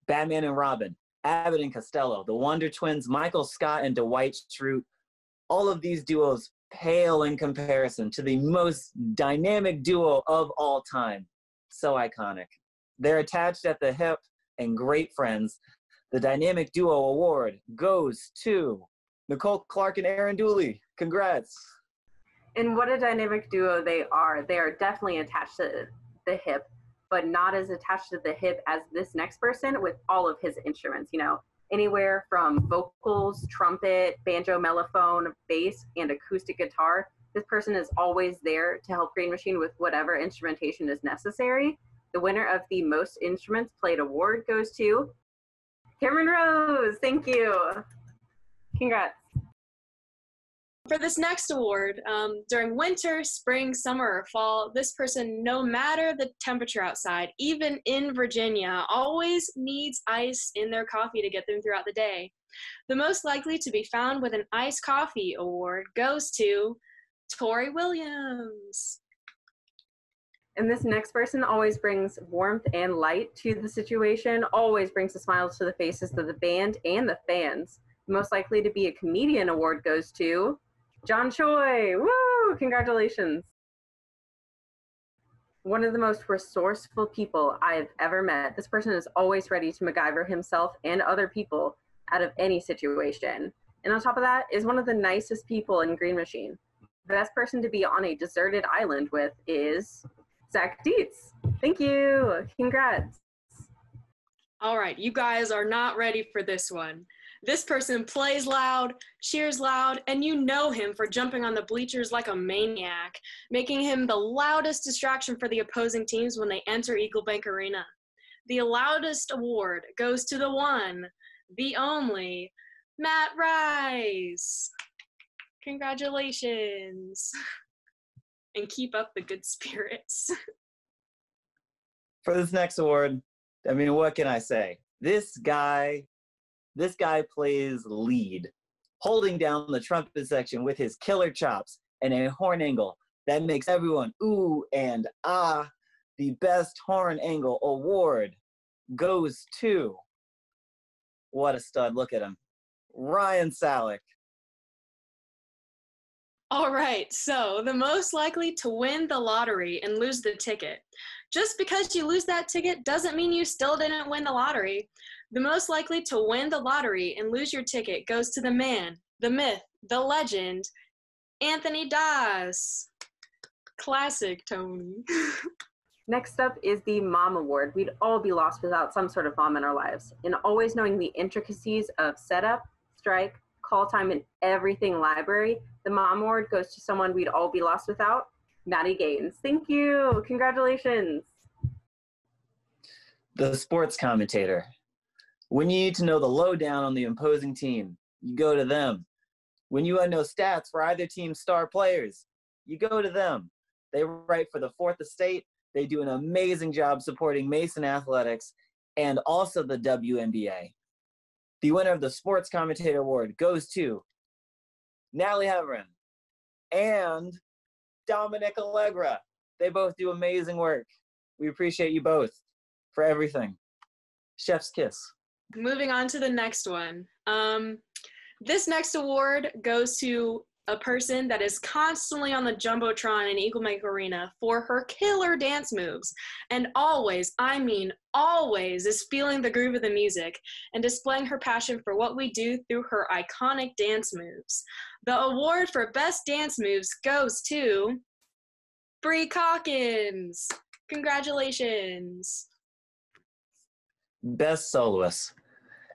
Batman and Robin, Abbott and Costello, the Wonder Twins, Michael Scott and Dwight Schrute. All of these duos pale in comparison to the most dynamic duo of all time. So iconic. They're attached at the hip and great friends. The Dynamic Duo Award goes to Nicole Clark and Aaron Dooley. Congrats. And what a dynamic duo they are. They are definitely attached to the hip, but not as attached to the hip as this next person with all of his instruments, you know, anywhere from vocals, trumpet, banjo, mellophone, bass, and acoustic guitar. This person is always there to help Green Machine with whatever instrumentation is necessary. The winner of the Most Instruments Played Award goes to Cameron Rose, thank you. Congrats. For this next award, during winter, spring, summer, or fall, this person, no matter the temperature outside, even in Virginia, always needs ice in their coffee to get them throughout the day. The most likely to be found with an iced coffee award goes to Tori Williams. And this next person always brings warmth and light to the situation, always brings a smile to the faces of the band and the fans. The Most Likely to Be a Comedian award goes to John Choi. Woo! Congratulations. One of the most resourceful people I've ever met. This person is always ready to MacGyver himself and other people out of any situation. And on top of that is one of the nicest people in Green Machine. The best person to be on a deserted island with is Zach Dietz. Thank you. Congrats. All right, you guys are not ready for this one. This person plays loud, cheers loud, and you know him for jumping on the bleachers like a maniac, making him the loudest distraction for the opposing teams when they enter Eagle Bank Arena. The loudest award goes to the one, the only, Matt Rice. Congratulations. And keep up the good spirits. For this next award, I mean, what can I say? This guy plays lead, holding down the trumpet section with his killer chops and a horn angle that makes everyone ooh and ah. The Best Horn Angle award goes to, what a stud, look at him, Ryan Salick. All right, so the most likely to win the lottery and lose the ticket. Just because you lose that ticket doesn't mean you still didn't win the lottery. The most likely to win the lottery and lose your ticket goes to the man, the myth, the legend, Anthony Das. Classic, Tony. Next up is the Mom Award. We'd all be lost without some sort of mom in our lives. And always knowing the intricacies of setup, strike, call time, and everything library, the Mom Award goes to someone we'd all be lost without, Maddie Gaines. Thank you. Congratulations. The sports commentator. When you need to know the lowdown on the opposing team, you go to them. When you want to know stats for either team's star players, you go to them. They write for the Fourth Estate. They do an amazing job supporting Mason Athletics and also the WNBA. The winner of the Sports Commentator Award goes to Natalie Heverin and Dominic Allegra. They both do amazing work. We appreciate you both for everything. Chef's kiss. Moving on to the next one. This next award goes to a person that is constantly on the Jumbotron in Eagle Bank Arena for her killer dance moves. And always, I mean always, is feeling the groove of the music and displaying her passion for what we do through her iconic dance moves. The award for Best Dance Moves goes to Bree Calkins. Congratulations. Best Soloist.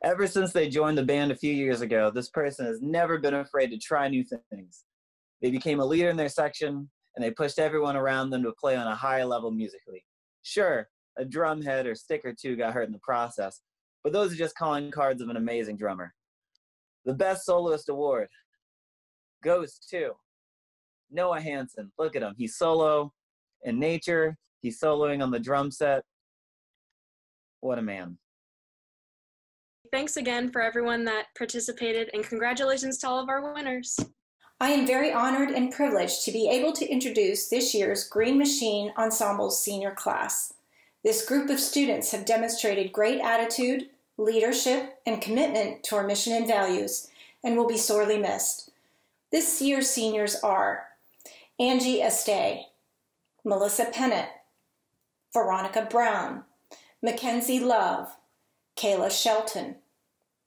Ever since they joined the band a few years ago, this person has never been afraid to try new things. They became a leader in their section, and they pushed everyone around them to play on a high level musically. Sure, a drum head or stick or two got hurt in the process, but those are just calling cards of an amazing drummer. The Best Soloist Award goes to Noah Hansen. Look at him. He's solo in nature. He's soloing on the drum set. What a man. Thanks again for everyone that participated, and congratulations to all of our winners. I am very honored and privileged to be able to introduce this year's Green Machine Ensemble senior class. This group of students have demonstrated great attitude, leadership, and commitment to our mission and values, and will be sorely missed. This year's seniors are Angie Estay, Melissa Pennant, Veronica Brown, Mackenzie Love, Kayla Shelton,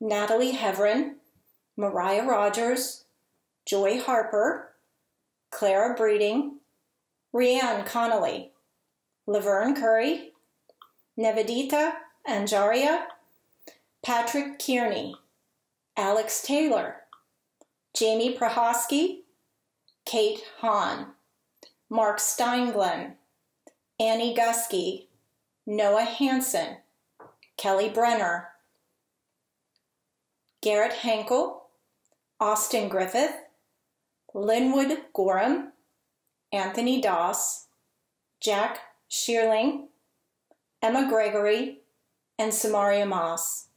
Natalie Heverin, Mariah Rogers, Joy Harper, Clara Breeding, Rianne Connolly, Laverne Curry, Nevedita Anjaria, Patrick Kearney, Alex Taylor, Jamie Prohosky, Kate Hahn, Mark Steinglen, Annie Guskey, Noah Hansen, Kelly Brenner, Garrett Hankel, Austin Griffith, Linwood Gorham, Anthony Doss, Jack Shearling, Emma Gregory, and Samaria Moss.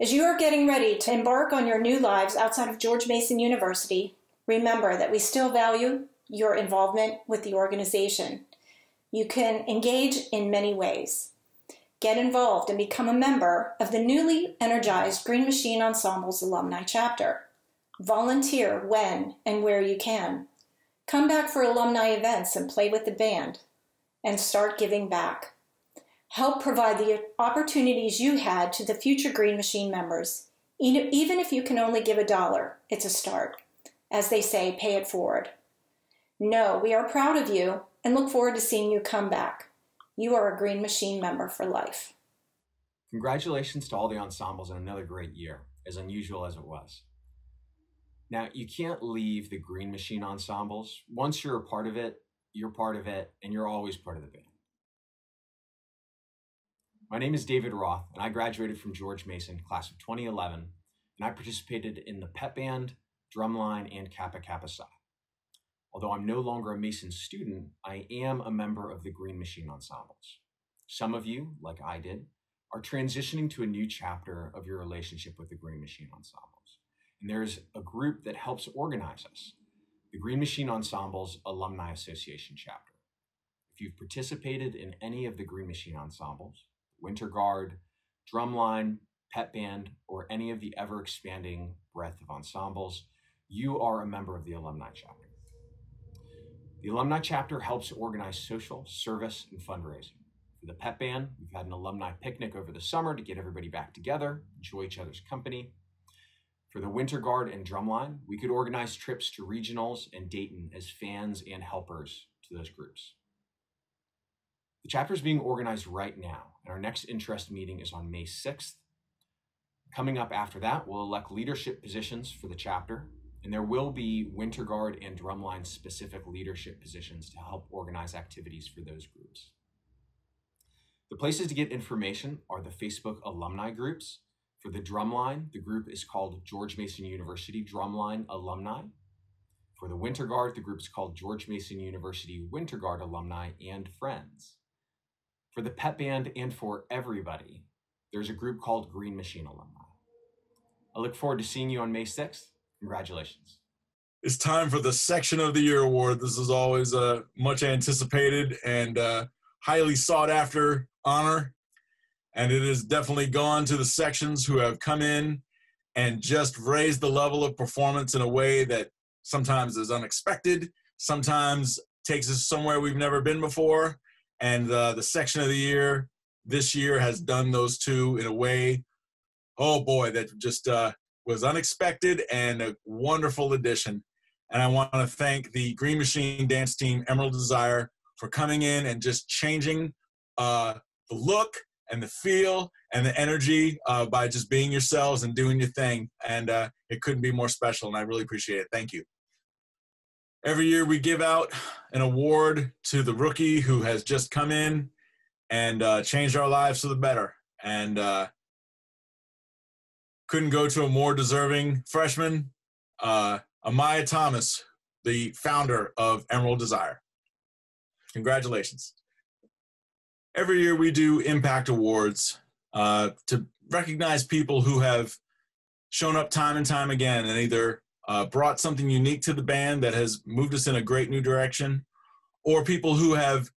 As you are getting ready to embark on your new lives outside of George Mason University, remember that we still value your involvement with the organization. You can engage in many ways. Get involved and become a member of the newly energized Green Machine Ensemble's alumni chapter. Volunteer when and where you can. Come back for alumni events and play with the band. And start giving back. Help provide the opportunities you had to the future Green Machine members. Even if you can only give $1, it's a start. As they say, pay it forward. No, we are proud of you and look forward to seeing you come back. You are a Green Machine member for life. Congratulations to all the ensembles on another great year, as unusual as it was. Now, you can't leave the Green Machine ensembles. Once you're a part of it, you're part of it, and you're always part of the band. My name is David Roth, and I graduated from George Mason, class of 2011, and I participated in the Pep Band, Drumline, and Kappa Kappa Psi. Although I'm no longer a Mason student, I am a member of the Green Machine Ensembles. Some of you, like I did, are transitioning to a new chapter of your relationship with the Green Machine Ensembles. And there's a group that helps organize us, the Green Machine Ensembles Alumni Association chapter. If you've participated in any of the Green Machine Ensembles, Winter Guard, Drumline, Pep Band, or any of the ever-expanding breadth of ensembles, you are a member of the Alumni chapter. The Alumni Chapter helps organize social, service, and fundraising. For the Pep Band, we've had an alumni picnic over the summer to get everybody back together, enjoy each other's company. For the Winter Guard and Drumline, we could organize trips to regionals and Dayton as fans and helpers to those groups. The chapter is being organized right now, and our next interest meeting is on May 6th. Coming up after that, we'll elect leadership positions for the chapter, And there will be Winter Guard and Drumline specific leadership positions to help organize activities for those groups. The places to get information are the Facebook alumni groups. For the Drumline, the group is called George Mason University Drumline Alumni. For the Winter Guard, the group is called George Mason University Winter Guard Alumni and Friends. For the Pep Band and for everybody, there's a group called Green Machine Alumni. I look forward to seeing you on May 6th. Congratulations. It's time for the Section of the Year Award. This is always a much anticipated and highly sought after honor. And it has definitely gone to the sections who have come in and just raised the level of performance in a way that sometimes is unexpected, sometimes takes us somewhere we've never been before. And the Section of the Year this year has done those two in a way, oh boy, that just was unexpected and a wonderful addition. And I want to thank the Green Machine dance team, Emerald Desire, for coming in and just changing the look and the feel and the energy by just being yourselves and doing your thing. And it couldn't be more special, and I really appreciate it. Thank you. Every year we give out an award to the rookie who has just come in and changed our lives for the better. And couldn't go to a more deserving freshman, Amaya Thomas, the founder of Emerald Desire. Congratulations. Every year we do Impact Awards to recognize people who have shown up time and time again and either brought something unique to the band that has moved us in a great new direction, or people who have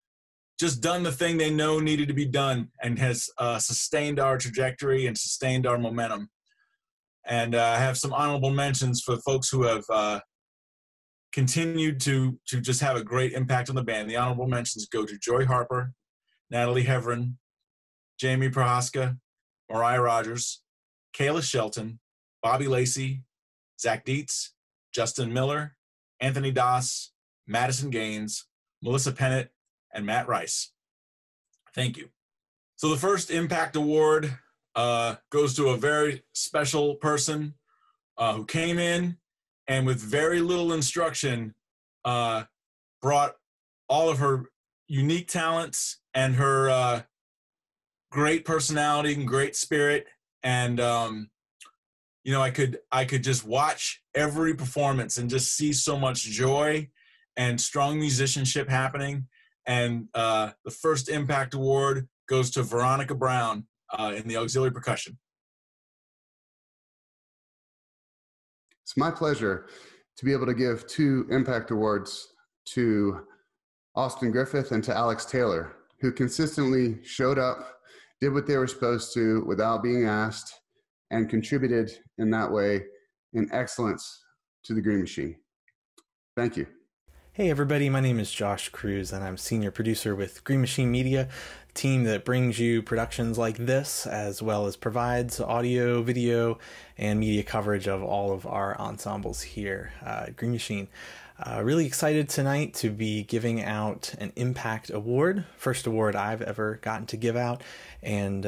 just done the thing they know needed to be done and has sustained our trajectory and sustained our momentum. And I have some honorable mentions for folks who have continued to just have a great impact on the band. The honorable mentions go to Joy Harper, Natalie Heverin, Jamie Prohaska, Mariah Rogers, Kayla Shelton, Bobby Lacey, Zach Dietz, Justin Miller, Anthony Das, Madison Gaines, Melissa Pennant, and Matt Rice. Thank you. So the first Impact Award goes to a very special person who came in and with very little instruction brought all of her unique talents and her great personality and great spirit. And you know, I could just watch every performance and just see so much joy and strong musicianship happening. And the first Impact Award goes to Veronica Brown in the auxiliary percussion. It's my pleasure to be able to give two Impact Awards to Austin Griffith and to Alex Taylor, who consistently showed up, did what they were supposed to without being asked, and contributed in that way in excellence to the Green Machine. Thank you. Hey everybody, my name is Josh Cruz and I'm senior producer with Green Machine Media, a team that brings you productions like this, as well as provides audio, video, and media coverage of all of our ensembles here at Green Machine. Really excited tonight to be giving out an Impact Award, first award I've ever gotten to give out, and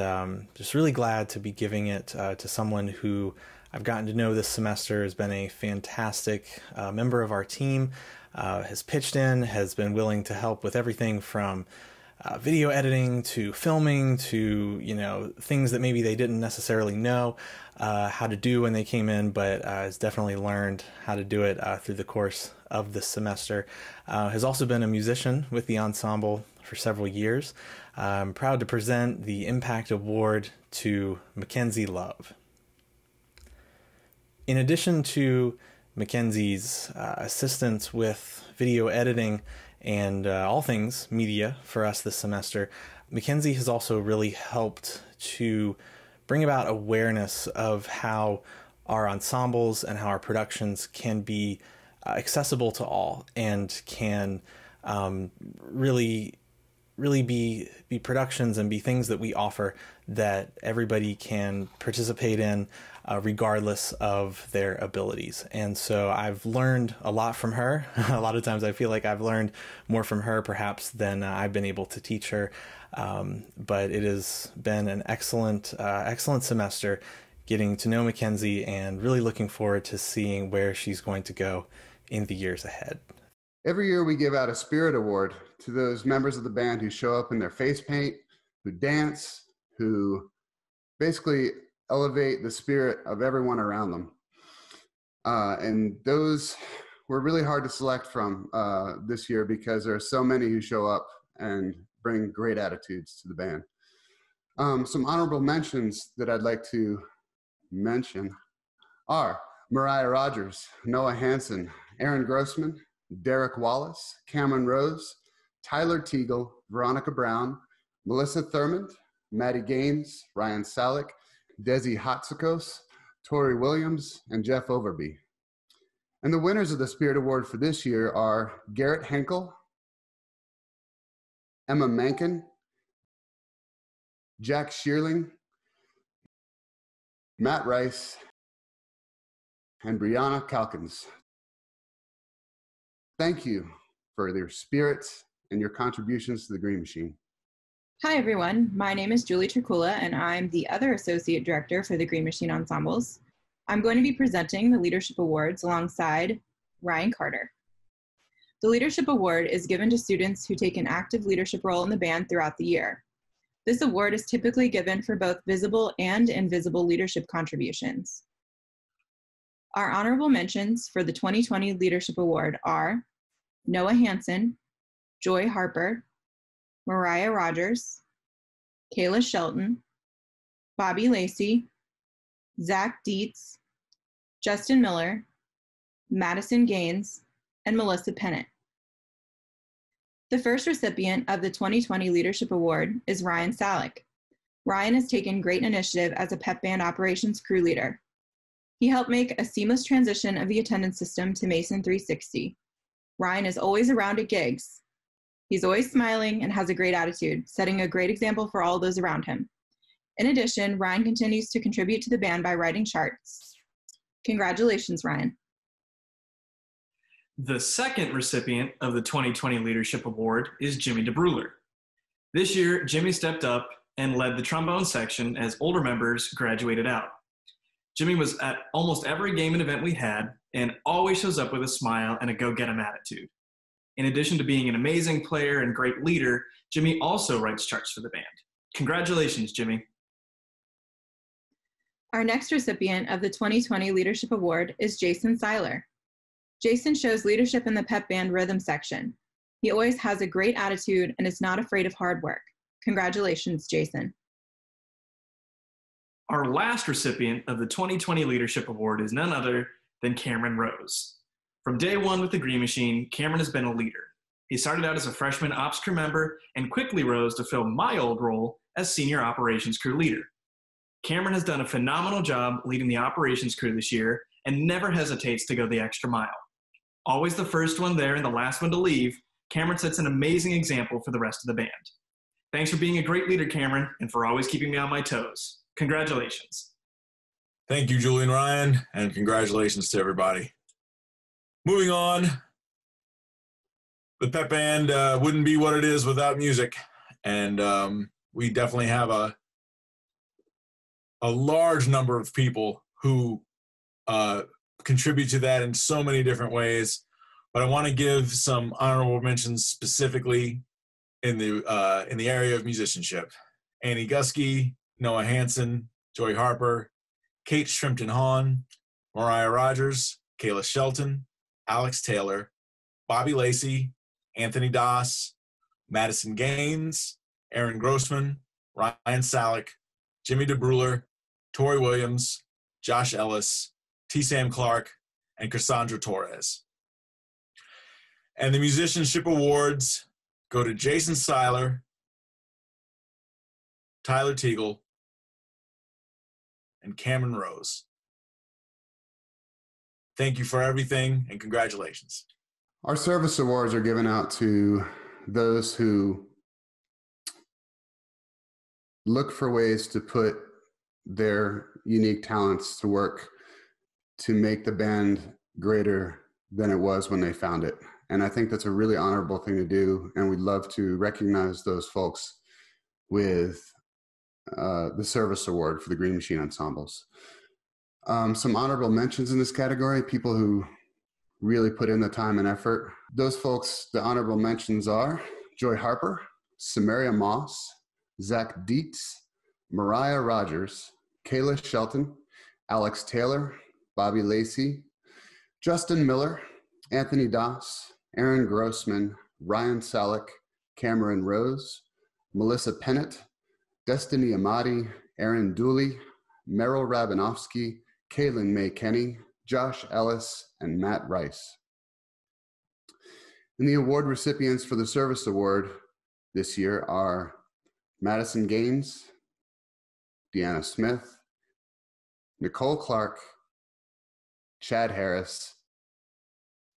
just really glad to be giving it to someone who I've gotten to know this semester, has been a fantastic member of our team, has pitched in, has been willing to help with everything from video editing to filming to, you know, things that maybe they didn't necessarily know how to do when they came in, but has definitely learned how to do it through the course of this semester. Has also been a musician with the ensemble for several years. I'm proud to present the Impact Award to Mackenzie Love. In addition to Mackenzie's assistance with video editing and all things media for us this semester, Mackenzie has also really helped to bring about awareness of how our ensembles and how our productions can be accessible to all and can really be productions and be things that we offer that everybody can participate in regardless of their abilities. And so I've learned a lot from her. A lot of times I feel like I've learned more from her perhaps than I've been able to teach her, but it has been an excellent semester getting to know Mackenzie, and really looking forward to seeing where she's going to go in the years ahead. Every year we give out a Spirit Award to those members of the band who show up in their face paint, who dance, who basically elevate the spirit of everyone around them. And those were really hard to select from this year because there are so many who show up and bring great attitudes to the band. Some honorable mentions that I'd like to mention are Mariah Rogers, Noah Hansen, Aaron Grossman, Derek Wallace, Cameron Rose, Tyler Teagle, Veronica Brown, Melissa Thurmond, Maddie Gaines, Ryan Salick, Desi Hatzikos, Tori Williams, and Jeff Overby. And the winners of the Spirit Award for this year are Garrett Henkel, Emma Mankin, Jack Shearling, Matt Rice, and Brianna Calkins. Thank you for your spirits and your contributions to the Green Machine. Hi everyone, my name is Julie Tricula and I'm the other Associate Director for the Green Machine Ensembles. I'm going to be presenting the Leadership Awards alongside Ryan Carter. The Leadership Award is given to students who take an active leadership role in the band throughout the year. This award is typically given for both visible and invisible leadership contributions. Our honorable mentions for the 2020 Leadership Award are Noah Hansen, Joy Harper, Mariah Rogers, Kayla Shelton, Bobby Lacey, Zach Dietz, Justin Miller, Madison Gaines, and Melissa Pennant. The first recipient of the 2020 Leadership Award is Ryan Salick. Ryan has taken great initiative as a pep band operations crew leader. He helped make a seamless transition of the attendance system to Mason 360. Ryan is always around at gigs. He's always smiling and has a great attitude, setting a great example for all those around him. In addition, Ryan continues to contribute to the band by writing charts. Congratulations, Ryan. The second recipient of the 2020 Leadership Award is Jimmy DeBruler. This year, Jimmy stepped up and led the trombone section as older members graduated out. Jimmy was at almost every game and event we had and always shows up with a smile and a go-get-em attitude. In addition to being an amazing player and great leader, Jimmy also writes charts for the band. Congratulations, Jimmy. Our next recipient of the 2020 Leadership Award is Jason Seiler. Jason shows leadership in the pep band rhythm section. He always has a great attitude and is not afraid of hard work. Congratulations, Jason. Our last recipient of the 2020 Leadership Award is none other than Cameron Rose. From day one with the Green Machine, Cameron has been a leader. He started out as a freshman ops crew member and quickly rose to fill my old role as senior operations crew leader. Cameron has done a phenomenal job leading the operations crew this year and never hesitates to go the extra mile. Always the first one there and the last one to leave, Cameron sets an amazing example for the rest of the band. Thanks for being a great leader, Cameron, and for always keeping me on my toes. Congratulations. Thank you, Julie and Ryan, and congratulations to everybody. Moving on, the pep band wouldn't be what it is without music, and we definitely have a large number of people who contribute to that in so many different ways, but I want to give some honorable mentions specifically in the area of musicianship. Annie Guskey, Noah Hansen, Joy Harper, Kate Shrimpton-Hahn, Mariah Rogers, Kayla Shelton, Alex Taylor, Bobby Lacey, Anthony Doss, Madison Gaines, Aaron Grossman, Ryan Salick, Jimmy DeBruler, Tori Williams, Josh Ellis, T. Sam Clark, and Cassandra Torres. And the musicianship awards go to Jason Seiler, Tyler Teagle, and Cameron Rose. Thank you for everything and congratulations. Our service awards are given out to those who look for ways to put their unique talents to work to make the band greater than it was when they found it. And I think that's a really honorable thing to do, and we'd love to recognize those folks with the Service Award for the Green Machine ensembles. Some honorable mentions in this category, people who really put in the time and effort. Those folks, the honorable mentions are Joy Harper, Samaria Moss, Zach Dietz, Mariah Rogers, Kayla Shelton, Alex Taylor, Bobby Lacey, Justin Miller, Anthony Doss, Aaron Grossman, Ryan Selleck, Cameron Rose, Melissa Pennant, Destiny Amati, Aaron Dooley, Merrill Rabinowski, Kaylin May Kenny, Josh Ellis, and Matt Rice. And the award recipients for the Service Award this year are Madison Gaines, Deanna Smith, Nicole Clark, Chad Harris,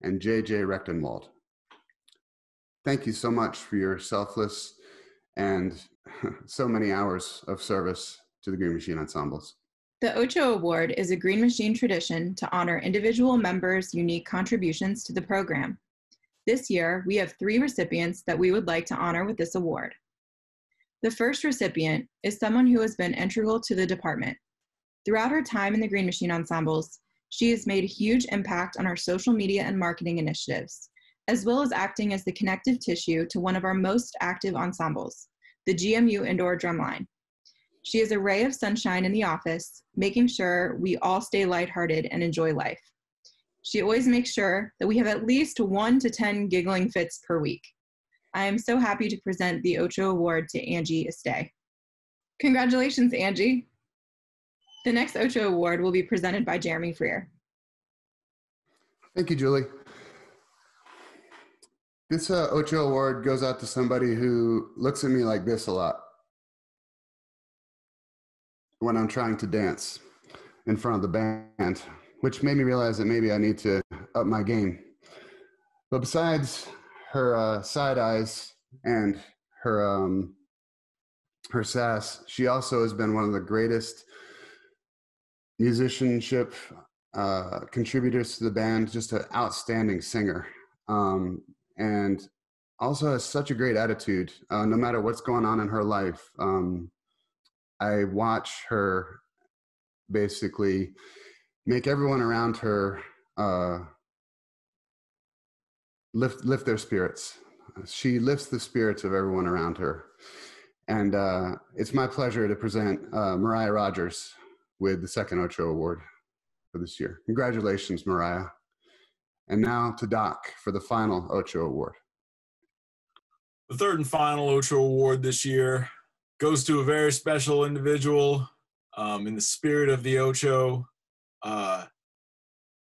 and JJ Rechtenwald. Thank you so much for your selfless and so many hours of service to the Green Machine ensembles. The Ocho Award is a Green Machine tradition to honor individual members' unique contributions to the program. This year, we have 3 recipients that we would like to honor with this award. The first recipient is someone who has been integral to the department. Throughout her time in the Green Machine ensembles, she has made a huge impact on our social media and marketing initiatives, as well as acting as the connective tissue to one of our most active ensembles, the GMU Indoor Drumline. She is a ray of sunshine in the office, making sure we all stay lighthearted and enjoy life. She always makes sure that we have at least 1 to 10 giggling fits per week. I am so happy to present the Ocho Award to Angie Estay. Congratulations, Angie. The next Ocho Award will be presented by Jeremy Freer. Thank you, Julie. This Ocho Award goes out to somebody who looks at me like this a lot when I'm trying to dance in front of the band, which made me realize that maybe I need to up my game. But besides her side eyes and her sass, she also has been one of the greatest musicianship contributors to the band, just an outstanding singer. And also has such a great attitude, no matter what's going on in her life. I watch her basically make everyone around her lift their spirits. She lifts the spirits of everyone around her. And it's my pleasure to present Mariah Rogers with the second Ocho Award for this year. Congratulations, Mariah. And now to Doc for the final Ocho Award. The third and final Ocho Award this year goes to a very special individual in the spirit of the Ocho,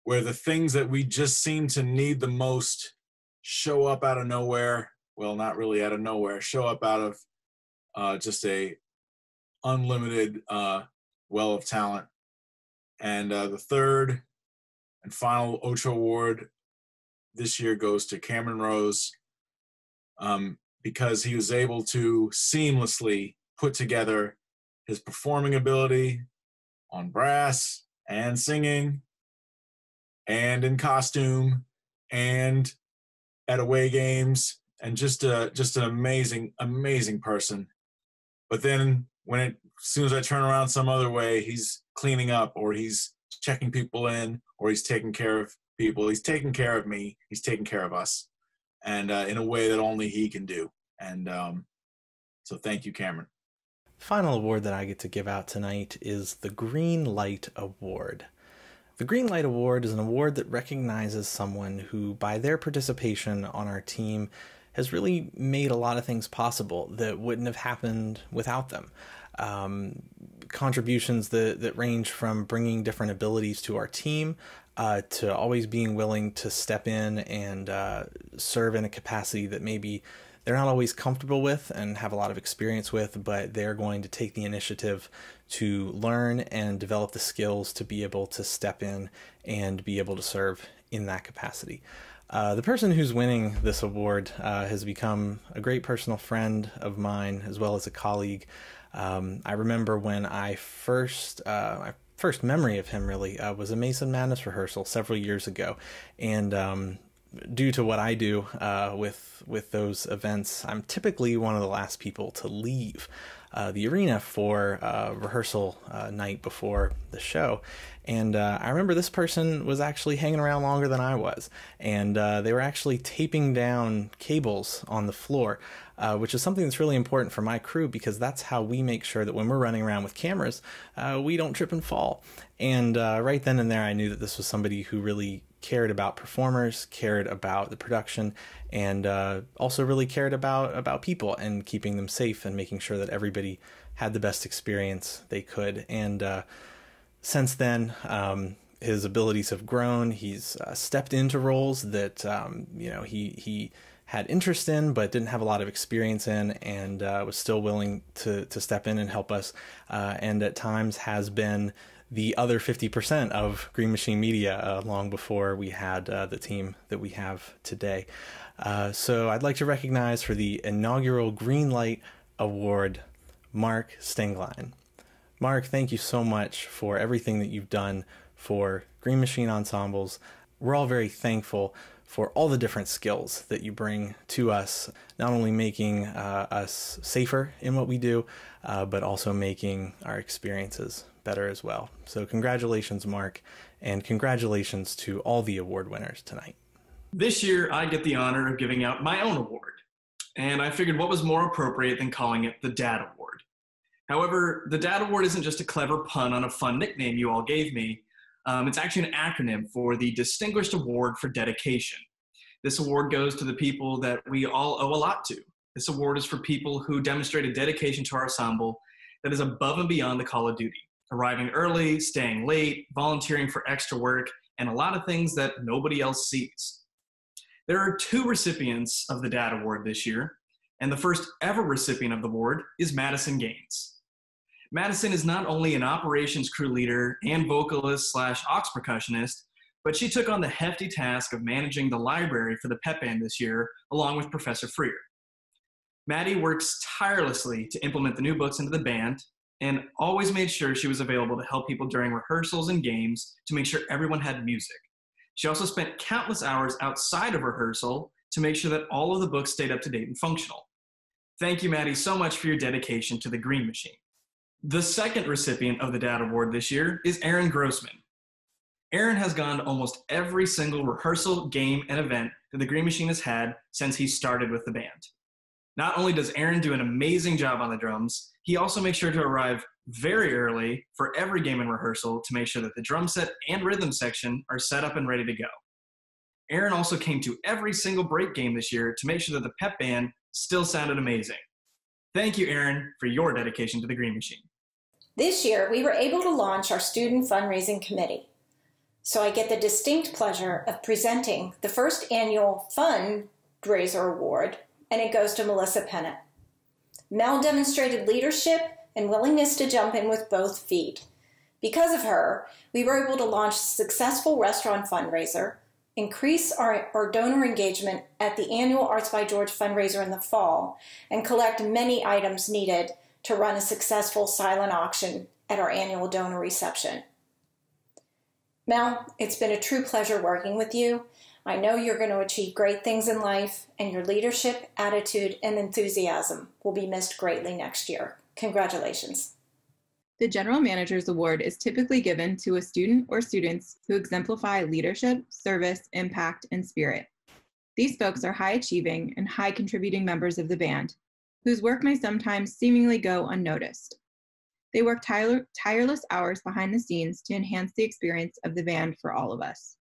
where the things that we just seem to need the most show up out of nowhere. Well, not really out of nowhere, show up out of just a unlimited well of talent. And the third and final Ocho Award this year goes to Cameron Rose because he was able to seamlessly put together his performing ability on brass and singing and in costume and at away games, and just an amazing, amazing person. But then when as soon as I turn around some other way, he's cleaning up, or he's checking people in, or he's taking care of people. He's taking care of me. He's taking care of us, and in a way that only he can do. And so thank you, Cameron. Final award that I get to give out tonight is the Green Light Award. The Green Light Award is an award that recognizes someone who, by their participation on our team, has really made a lot of things possible that wouldn't have happened without them. Contributions that range from bringing different abilities to our team to always being willing to step in and serve in a capacity that maybe they're not always comfortable with and have a lot of experience with, but they're going to take the initiative to learn and develop the skills to be able to step in and be able to serve in that capacity. The person who's winning this award has become a great personal friend of mine as well as a colleague. I remember when I first, my first memory of him really was a Mason Madness rehearsal several years ago, and due to what I do with those events, I'm typically one of the last people to leave. the arena for rehearsal night before the show. And I remember this person was actually hanging around longer than I was. And they were actually taping down cables on the floor, which is something that's really important for my crew, because that's how we make sure that when we're running around with cameras, we don't trip and fall. And right then and there, I knew that this was somebody who really cared about performers, cared about the production, and also really cared about people and keeping them safe and making sure that everybody had the best experience they could. And since then, his abilities have grown. He's stepped into roles that you know, he had interest in but didn't have a lot of experience in, and was still willing to step in and help us, and at times has been the other 50% of Green Machine Media long before we had the team that we have today. So I'd like to recognize for the inaugural Green Light Award, Mark Stingline. Mark, thank you so much for everything that you've done for Green Machine Ensembles. We're all very thankful for all the different skills that you bring to us, not only making us safer in what we do, but also making our experiences better as well. So congratulations, Mark, and congratulations to all the award winners tonight. This year, I get the honor of giving out my own award, and I figured what was more appropriate than calling it the Dad Award. However, the Dad Award isn't just a clever pun on a fun nickname you all gave me. It's actually an acronym for the Distinguished Award for Dedication. This award goes to the people that we all owe a lot to. This award is for people who demonstrate a dedication to our ensemble that is above and beyond the call of duty, arriving early, staying late, volunteering for extra work, and a lot of things that nobody else sees. There are two recipients of the Dad Award this year, and the first ever recipient of the award is Madison Gaines. Madison is not only an operations crew leader and vocalist / ox percussionist, but she took on the hefty task of managing the library for the pep band this year, along with Professor Freer. Maddie works tirelessly to implement the new books into the band and always made sure she was available to help people during rehearsals and games to make sure everyone had music. She also spent countless hours outside of rehearsal to make sure that all of the books stayed up to date and functional. Thank you, Maddie, so much for your dedication to the Green Machine. The second recipient of the Dad Award this year is Aaron Grossman. Aaron has gone to almost every single rehearsal, game, and event that the Green Machine has had since he started with the band. Not only does Aaron do an amazing job on the drums, he also makes sure to arrive very early for every game and rehearsal to make sure that the drum set and rhythm section are set up and ready to go. Aaron also came to every single break game this year to make sure that the pep band still sounded amazing. Thank you, Aaron, for your dedication to the Green Machine. This year, we were able to launch our student fundraising committee. So I get the distinct pleasure of presenting the first annual Fundraiser Award, and it goes to Melissa Pennant. Mel demonstrated leadership and willingness to jump in with both feet. Because of her, we were able to launch a successful restaurant fundraiser, increase our donor engagement at the annual Arts by George fundraiser in the fall, and collect many items needed to run a successful silent auction at our annual donor reception. Mel, it's been a true pleasure working with you. I know you're going to achieve great things in life, and your leadership, attitude, and enthusiasm will be missed greatly next year. Congratulations. The General Manager's Award is typically given to a student or students who exemplify leadership, service, impact, and spirit. These folks are high-achieving and high-contributing members of the band, whose work may sometimes seemingly go unnoticed. They work tireless hours behind the scenes to enhance the experience of the band for all of us.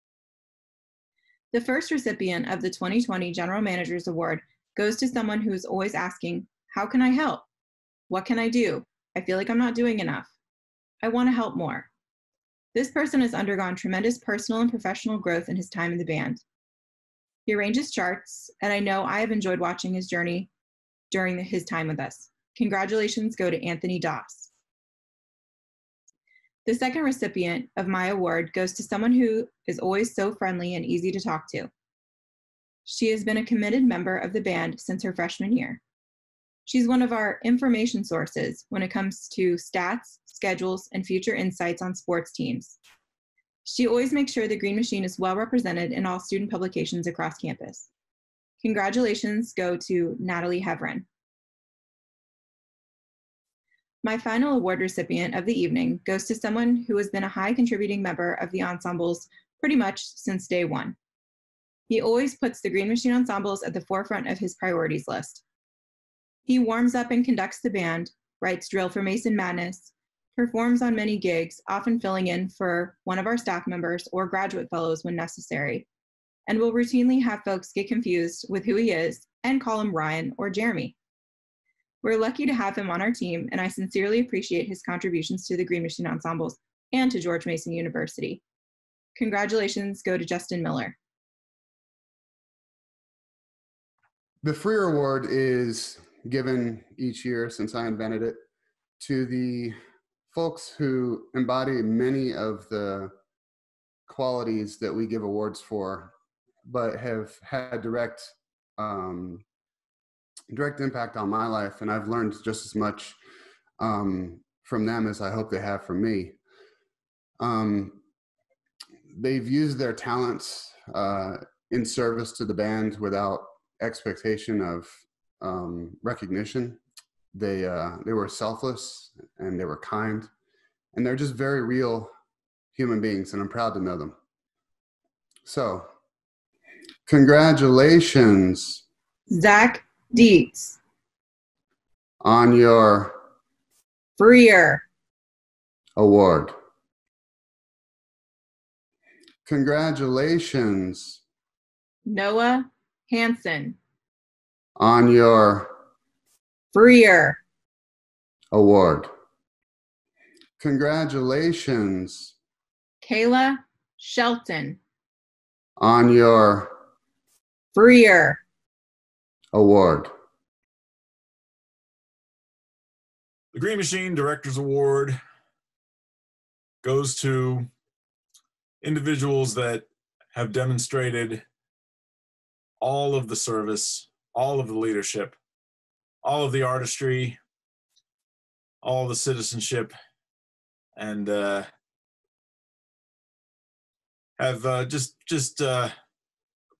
The first recipient of the 2020 General Manager's Award goes to someone who is always asking, "How can I help? What can I do? I feel like I'm not doing enough. I want to help more." This person has undergone tremendous personal and professional growth in his time in the band. He arranges charts, and I know I have enjoyed watching his journey during his time with us. Congratulations go to Anthony Doss. The second recipient of my award goes to someone who is always so friendly and easy to talk to. She has been a committed member of the band since her freshman year. She's one of our information sources when it comes to stats, schedules, and future insights on sports teams. She always makes sure the Green Machine is well represented in all student publications across campus. Congratulations go to Natalie Heverin. My final award recipient of the evening goes to someone who has been a high contributing member of the ensembles pretty much since day one. He always puts the Green Machine ensembles at the forefront of his priorities list. He warms up and conducts the band, writes drill for Mason Madness, performs on many gigs, often filling in for one of our staff members or graduate fellows when necessary, and will routinely have folks get confused with who he is and call him Ryan or Jeremy. We're lucky to have him on our team, and I sincerely appreciate his contributions to the Green Machine ensembles and to George Mason University. Congratulations go to Justin Miller. The Freer Award is given each year since I invented it to the folks who embody many of the qualities that we give awards for, but have had direct impact on my life, and I've learned just as much from them as I hope they have from me. They've used their talents in service to the band without expectation of recognition. They were selfless, and they were kind, and they're just very real human beings, and I'm proud to know them. So, congratulations, Zach Dietz, on your Freer Award. Congratulations, Noah Hansen, on your Freer Award. Congratulations, Kayla Shelton, on your Freer Award. The Green Machine Director's Award goes to individuals that have demonstrated all of the service, all of the leadership, all of the artistry, all the citizenship, and have just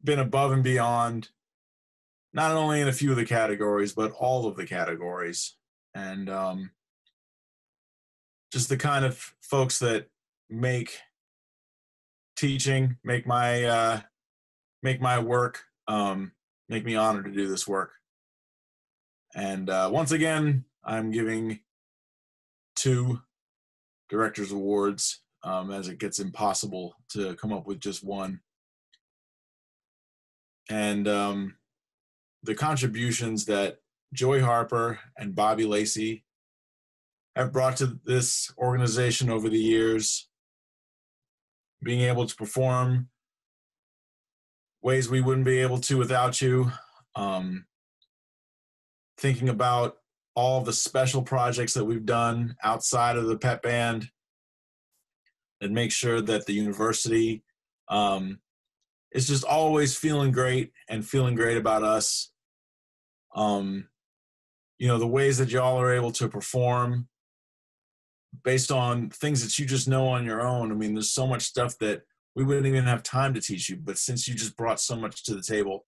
been above and beyond, not only in a few of the categories, but all of the categories. And just the kind of folks that make teaching, make my work, make me honored to do this work. And once again, I'm giving 2 director's awards, as it gets impossible to come up with just one. And the contributions that Joy Harper and Bobby Lacey have brought to this organization over the years, being able to perform ways we wouldn't be able to without you, thinking about all the special projects that we've done outside of the pep band and make sure that the university is just always feeling great and feeling great about us. You know, the ways that y'all are able to perform based on things that you just know on your own. I mean, there's so much stuff that we wouldn't even have time to teach you, but since you just brought so much to the table,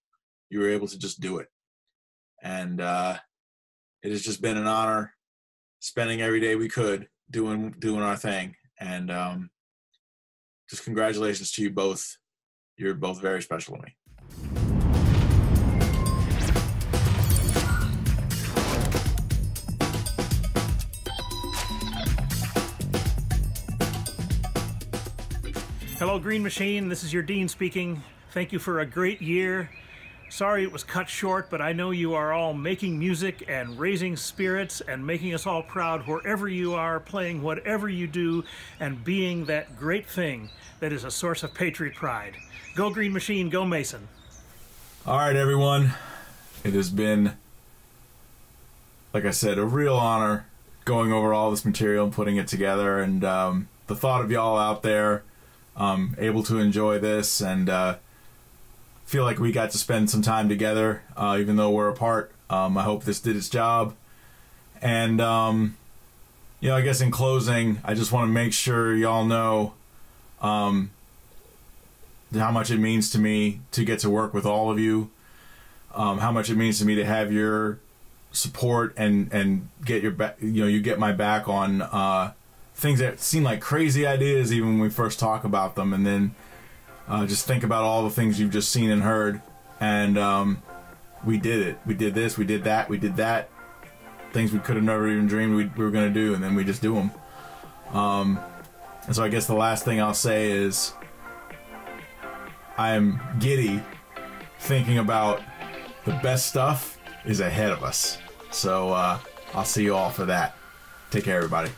you were able to just do it. And it has just been an honor spending every day we could doing our thing. And just congratulations to you both. You're both very special to me. Hello, Green Machine. This is your dean speaking. Thank you for a great year. Sorry it was cut short, but I know you are all making music and raising spirits and making us all proud wherever you are, playing whatever you do, and being that great thing that is a source of patriot pride. Go Green Machine, go Mason. All right, everyone. It has been, like I said, a real honor going over all this material and putting it together, and the thought of y'all out there able to enjoy this and feel like we got to spend some time together, even though we're apart. I hope this did its job. And, you know, I guess in closing, I just want to make sure y'all know how much it means to me to get to work with all of you, how much it means to me to have your support and get your back, you get my back on things that seem like crazy ideas even when we first talk about them, and then just think about all the things you've just seen and heard, and we did it. We did this, we did that, things we could have never even dreamed we were going to do, and then we just do them. And so I guess the last thing I'll say is I'm giddy thinking about the best stuff is ahead of us. So I'll see you all for that. Take care, everybody.